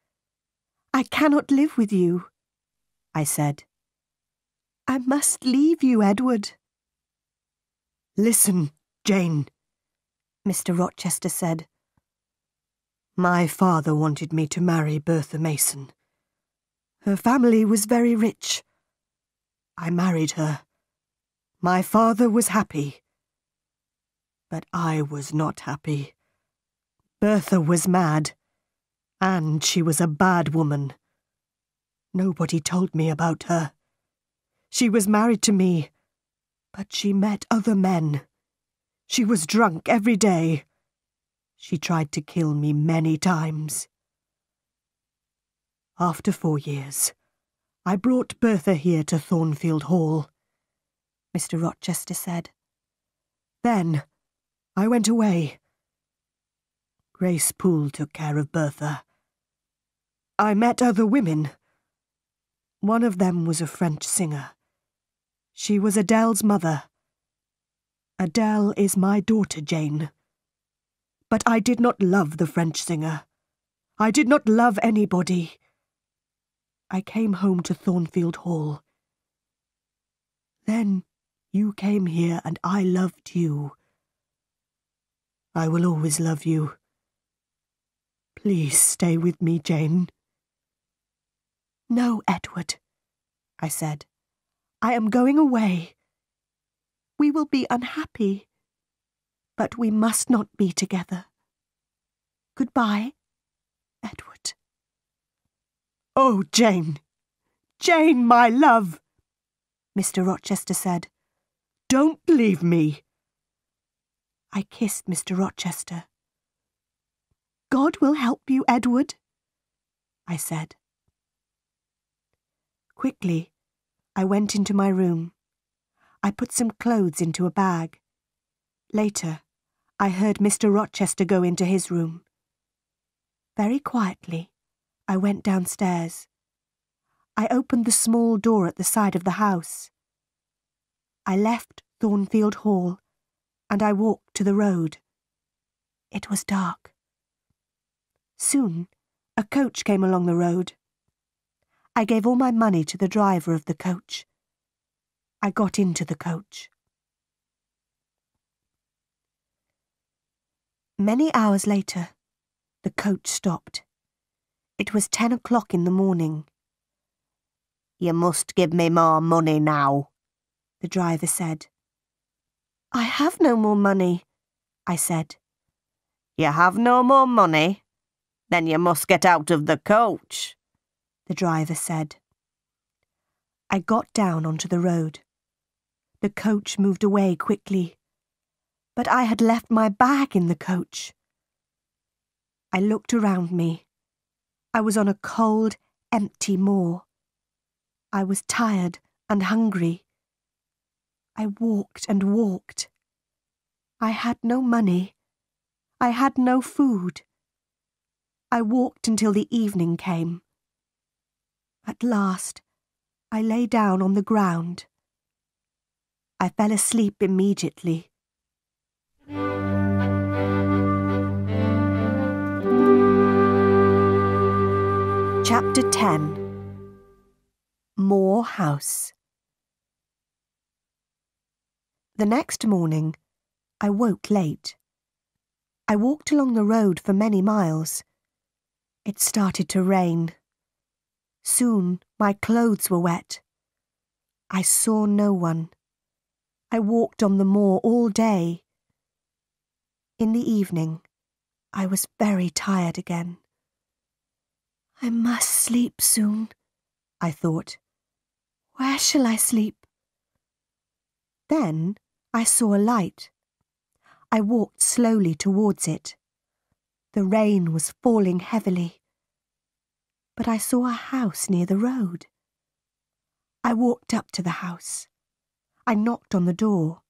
I cannot live with you, I said. I must leave you, Edward. Listen, Jane, Mr. Rochester said. My father wanted me to marry Bertha Mason. Her family was very rich. I married her. My father was happy. But I was not happy. Bertha was mad. And she was a bad woman. Nobody told me about her. She was married to me, but she met other men. She was drunk every day. She tried to kill me many times. After 4 years, I brought Bertha here to Thornfield Hall, Mr. Rochester said. Then I went away. Grace Poole took care of Bertha. I met other women. One of them was a French singer. She was Adele's mother. Adele is my daughter, Jane. But I did not love the French singer. I did not love anybody. I came home to Thornfield Hall. Then you came here and I loved you. I will always love you. Please stay with me, Jane. No, Edward, I said. I am going away. We will be unhappy, but we must not be together. Goodbye, Edward. Oh, Jane, Jane, my love, Mr. Rochester said. Don't leave me. I kissed Mr. Rochester. God will help you, Edward, I said. Quickly, I went into my room. I put some clothes into a bag. Later, I heard Mr. Rochester go into his room. Very quietly, I went downstairs. I opened the small door at the side of the house. I left Thornfield Hall, and I walked to the road. It was dark. Soon, a coach came along the road. I gave all my money to the driver of the coach. I got into the coach. Many hours later, the coach stopped. It was 10 o'clock in the morning. You must give me more money now, the driver said. I have no more money, I said. You have no more money? Then you must get out of the coach, the driver said. I got down onto the road. The coach moved away quickly. but I had left my bag in the coach. I looked around me. I was on a cold, empty moor. I was tired and hungry. I walked and walked. I had no money. I had no food. I walked until the evening came. At last, I lay down on the ground. I fell asleep immediately. Chapter 10. Moor House. The next morning, I woke late. I walked along the road for many miles. It started to rain. Soon my clothes were wet. I saw no one. I walked on the moor all day. In the evening, I was very tired again. I must sleep soon, I thought. Where shall I sleep? Then I saw a light. I walked slowly towards it. The rain was falling heavily, but I saw a house near the road. I walked up to the house. I knocked on the door.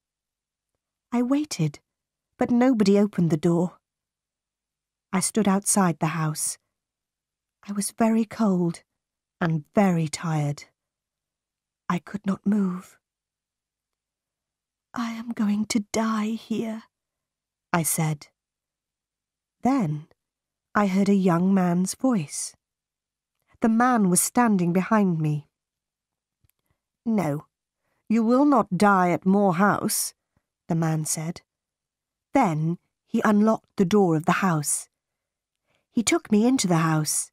I waited, but nobody opened the door. I stood outside the house. I was very cold and very tired. I could not move. I am going to die here, I said. Then I heard a young man's voice. The man was standing behind me. "No, you will not die at Moor House," the man said. Then he unlocked the door of the house. He took me into the house.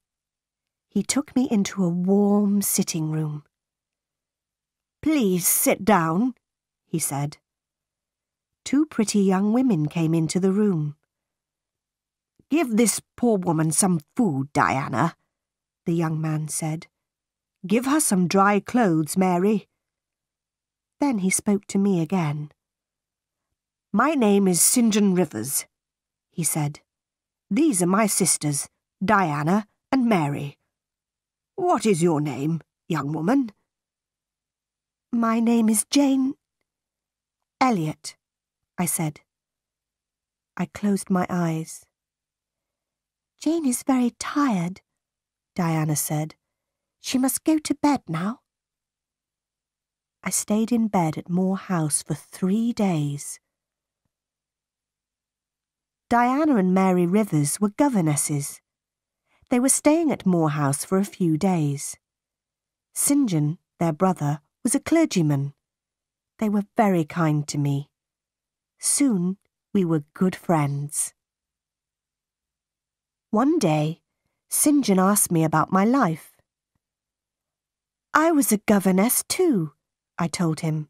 He took me into a warm sitting room. "Please sit down," he said. Two pretty young women came into the room. "Give this poor woman some food, Diana," the young man said. "Give her some dry clothes, Mary." Then he spoke to me again. "My name is St. John Rivers," he said. "These are my sisters, Diana and Mary. What is your name, young woman?" "My name is Jane Elliot," I said. I closed my eyes. "Jane is very tired," Diana said. "She must go to bed now." I stayed in bed at Moor House for 3 days. Diana and Mary Rivers were governesses. They were staying at Moor House for a few days. St. John, their brother, was a clergyman. They were very kind to me. Soon we were good friends. One day, St. John asked me about my life. "I was a governess too," I told him.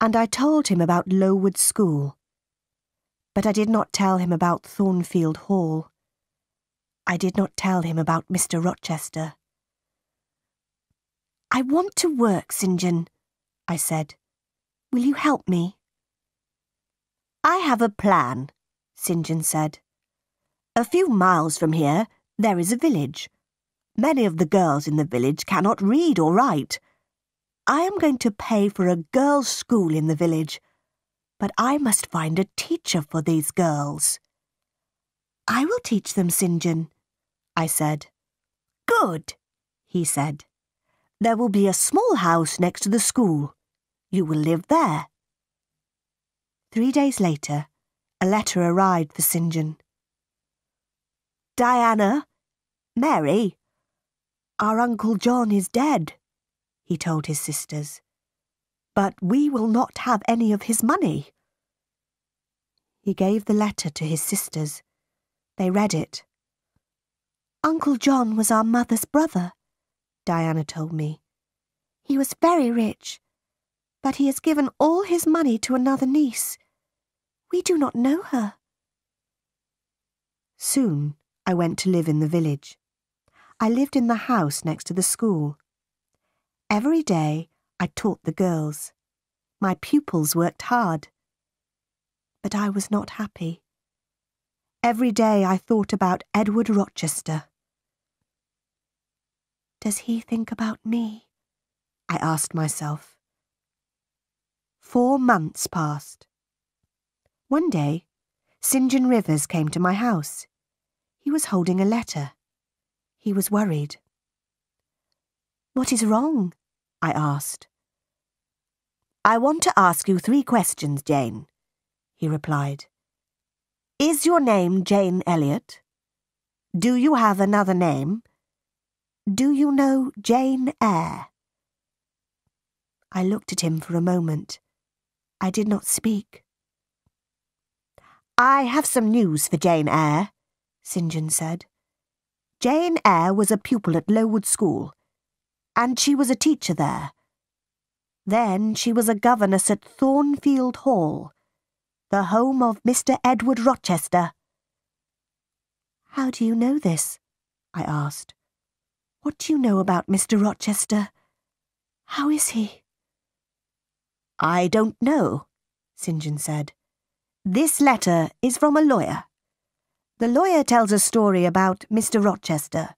And I told him about Lowood School. But I did not tell him about Thornfield Hall. I did not tell him about Mr. Rochester. "I want to work, St. John," I said. "Will you help me?" "I have a plan," St. John said. "A few miles from here, there is a village. Many of the girls in the village cannot read or write. I am going to pay for a girls' school in the village, but I must find a teacher for these girls." "I will teach them, St. John," I said. "Good," he said. "There will be a small house next to the school. You will live there." 3 days later, a letter arrived for St. John. "Diana, Mary, our Uncle John is dead," he told his sisters, "but we will not have any of his money." He gave the letter to his sisters. They read it. "Uncle John was our mother's brother," Diana told me. "He was very rich, but he has given all his money to another niece. We do not know her." Soon I went to live in the village. I lived in the house next to the school. Every day I taught the girls. My pupils worked hard. but I was not happy. Every day I thought about Edward Rochester. Does he think about me? I asked myself. 4 months passed. One day, St. John Rivers came to my house. He was holding a letter. He was worried. "What is wrong?" I asked. "I want to ask you 3 questions, Jane," he replied. "Is your name Jane Elliot? Do you have another name? Do you know Jane Eyre?" I looked at him for a moment. I did not speak. "I have some news for Jane Eyre," St. John said. "Jane Eyre was a pupil at Lowood School, and she was a teacher there. Then she was a governess at Thornfield Hall, the home of Mr. Edward Rochester." "How do you know this?" I asked. "What do you know about Mr. Rochester? How is he?" "I don't know," St. John said. "This letter is from a lawyer. The lawyer tells a story about Mr. Rochester.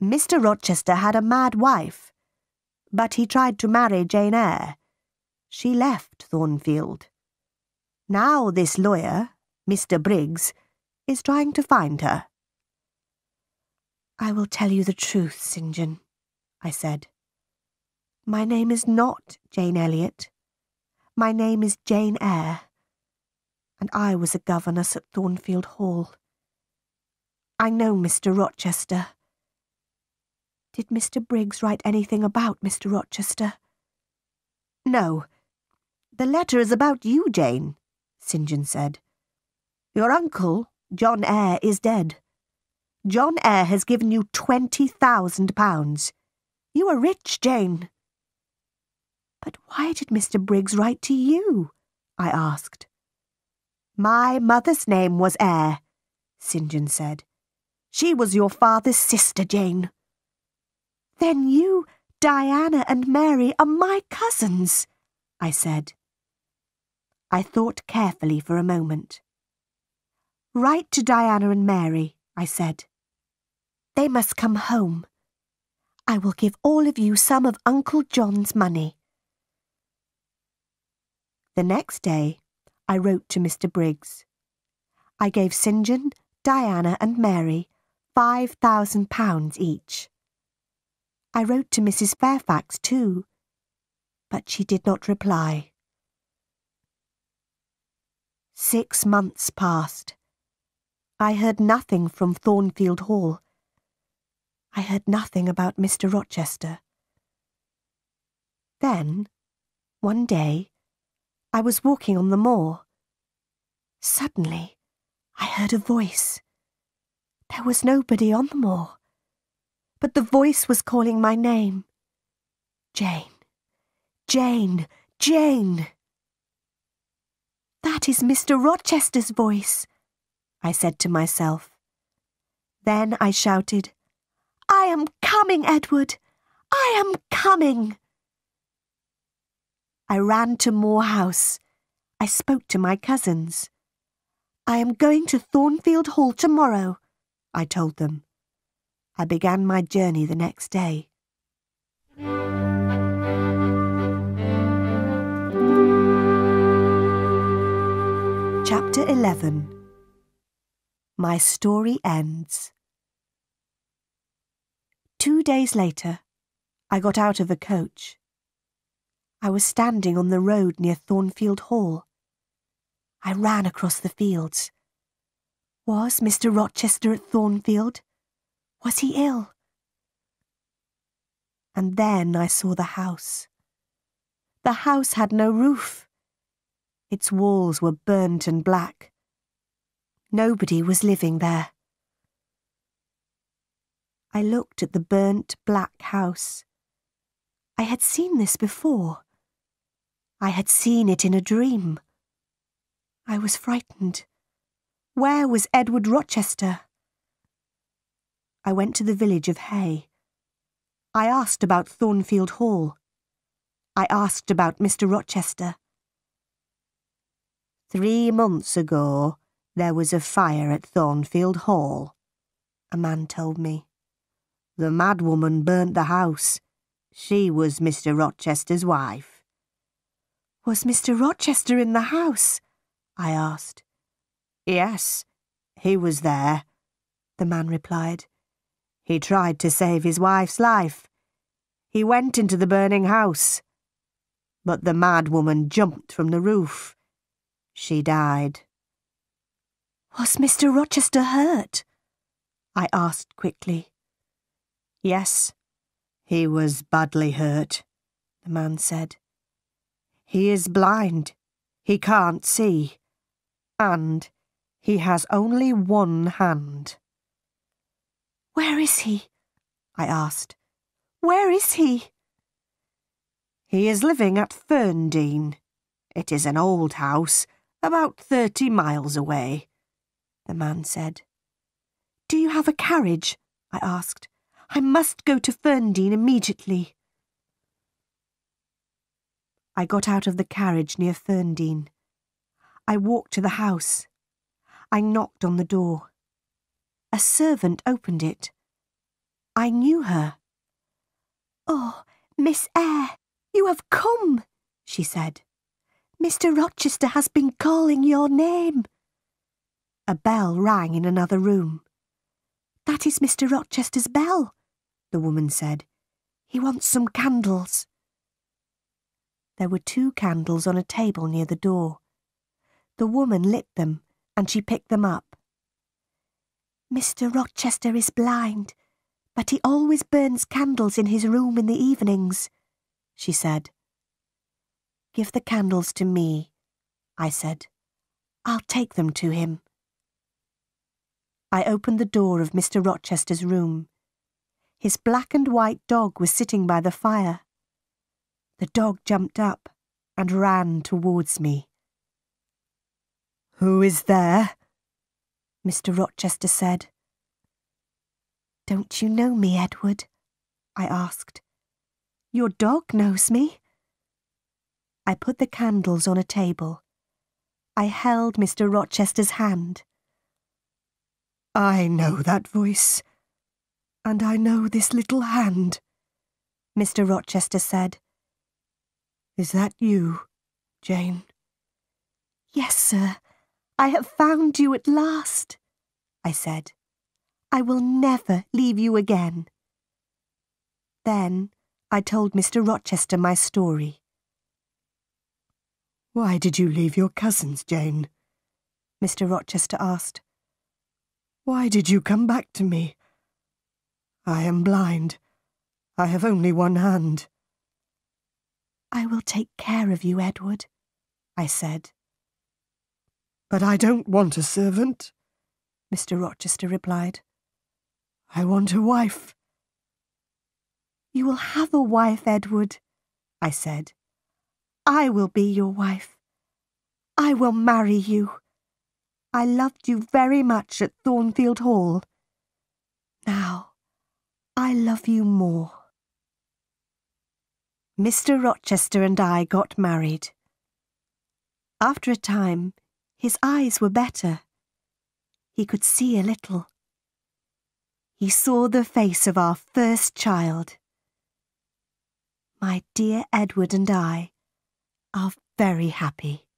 Mr. Rochester had a mad wife, but he tried to marry Jane Eyre. She left Thornfield. Now this lawyer, Mr. Briggs, is trying to find her." "I will tell you the truth, St. John," I said. "My name is not Jane Elliot. My name is Jane Eyre, and I was a governess at Thornfield Hall. I know Mr. Rochester. Did Mr. Briggs write anything about Mr. Rochester?" "No. The letter is about you, Jane," St. John said. "Your uncle, John Eyre, is dead. John Eyre has given you £20,000. You are rich, Jane." "But why did Mr. Briggs write to you?" I asked. "My mother's name was Eyre," St. John said. "She was your father's sister, Jane." "Then you, Diana and Mary, are my cousins," I said. I thought carefully for a moment. "Write to Diana and Mary," I said. "They must come home. I will give all of you some of Uncle John's money." The next day, I wrote to Mr. Briggs. I gave St. John, Diana and Mary £5,000 each. I wrote to Mrs. Fairfax too, but she did not reply. 6 months passed. I heard nothing from Thornfield Hall. I heard nothing about Mr. Rochester. Then, one day, I was walking on the moor. Suddenly, I heard a voice. There was nobody on the moor, but the voice was calling my name. "Jane, Jane, Jane!" "That is Mr. Rochester's voice," I said to myself. Then I shouted, "I am coming, Edward! I am coming!" I ran to Moor House. I spoke to my cousins. "I am going to Thornfield Hall tomorrow," I told them. I began my journey the next day. Chapter 11. My story ends. 2 days later, I got out of a coach. I was standing on the road near Thornfield Hall. I ran across the fields. Was Mr. Rochester at Thornfield? Was he ill? And then I saw the house. The house had no roof. Its walls were burnt and black. Nobody was living there. I looked at the burnt black house. I had seen this before. I had seen it in a dream. I was frightened. Where was Edward Rochester? I went to the village of Hay. I asked about Thornfield Hall. I asked about Mr. Rochester. 3 months ago there was a fire at Thornfield Hall, a man told me. The madwoman burnt the house. She was Mr. Rochester's wife. Was Mr. Rochester in the house? I asked. Yes, he was there, the man replied. He tried to save his wife's life. He went into the burning house, but the madwoman jumped from the roof. She died. Was Mr. Rochester hurt? I asked quickly. Yes, he was badly hurt, the man said. He is blind. He can't see. And he has only one hand. Where is he? I asked. Where is he? He is living at Ferndean. It is an old house, about 30 miles away, the man said. Do you have a carriage? I asked. I must go to Ferndean immediately. I got out of the carriage near Ferndean. I walked to the house. I knocked on the door. A servant opened it. I knew her. Oh, Miss Eyre, you have come, she said. Mr. Rochester has been calling your name. A bell rang in another room. That is Mr. Rochester's bell, the woman said. He wants some candles. There were 2 candles on a table near the door. The woman lit them, and she picked them up. Mr. Rochester is blind, but he always burns candles in his room in the evenings, she said. Give the candles to me, I said. I'll take them to him. I opened the door of Mr. Rochester's room. His black and white dog was sitting by the fire. The dog jumped up and ran towards me. Who is there? Mr. Rochester said. Don't you know me, Edward? I asked. Your dog knows me. I put the candles on a table. I held Mr. Rochester's hand. I know that voice, and I know this little hand, Mr. Rochester said. Is that you, Jane? Yes, sir. I have found you at last, I said. I will never leave you again. Then I told Mr. Rochester my story. Why did you leave your cousins, Jane? Mr. Rochester asked. Why did you come back to me? I am blind. I have only one hand. I will take care of you, Edward, I said. But I don't want a servant, Mr. Rochester replied. I want a wife. You will have a wife, Edward, I said. I will be your wife. I will marry you. I loved you very much at Thornfield Hall. Now, I love you more. Mr. Rochester and I got married. After a time, his eyes were better. He could see a little. He saw the face of our first child. My dear Edward and I are very happy.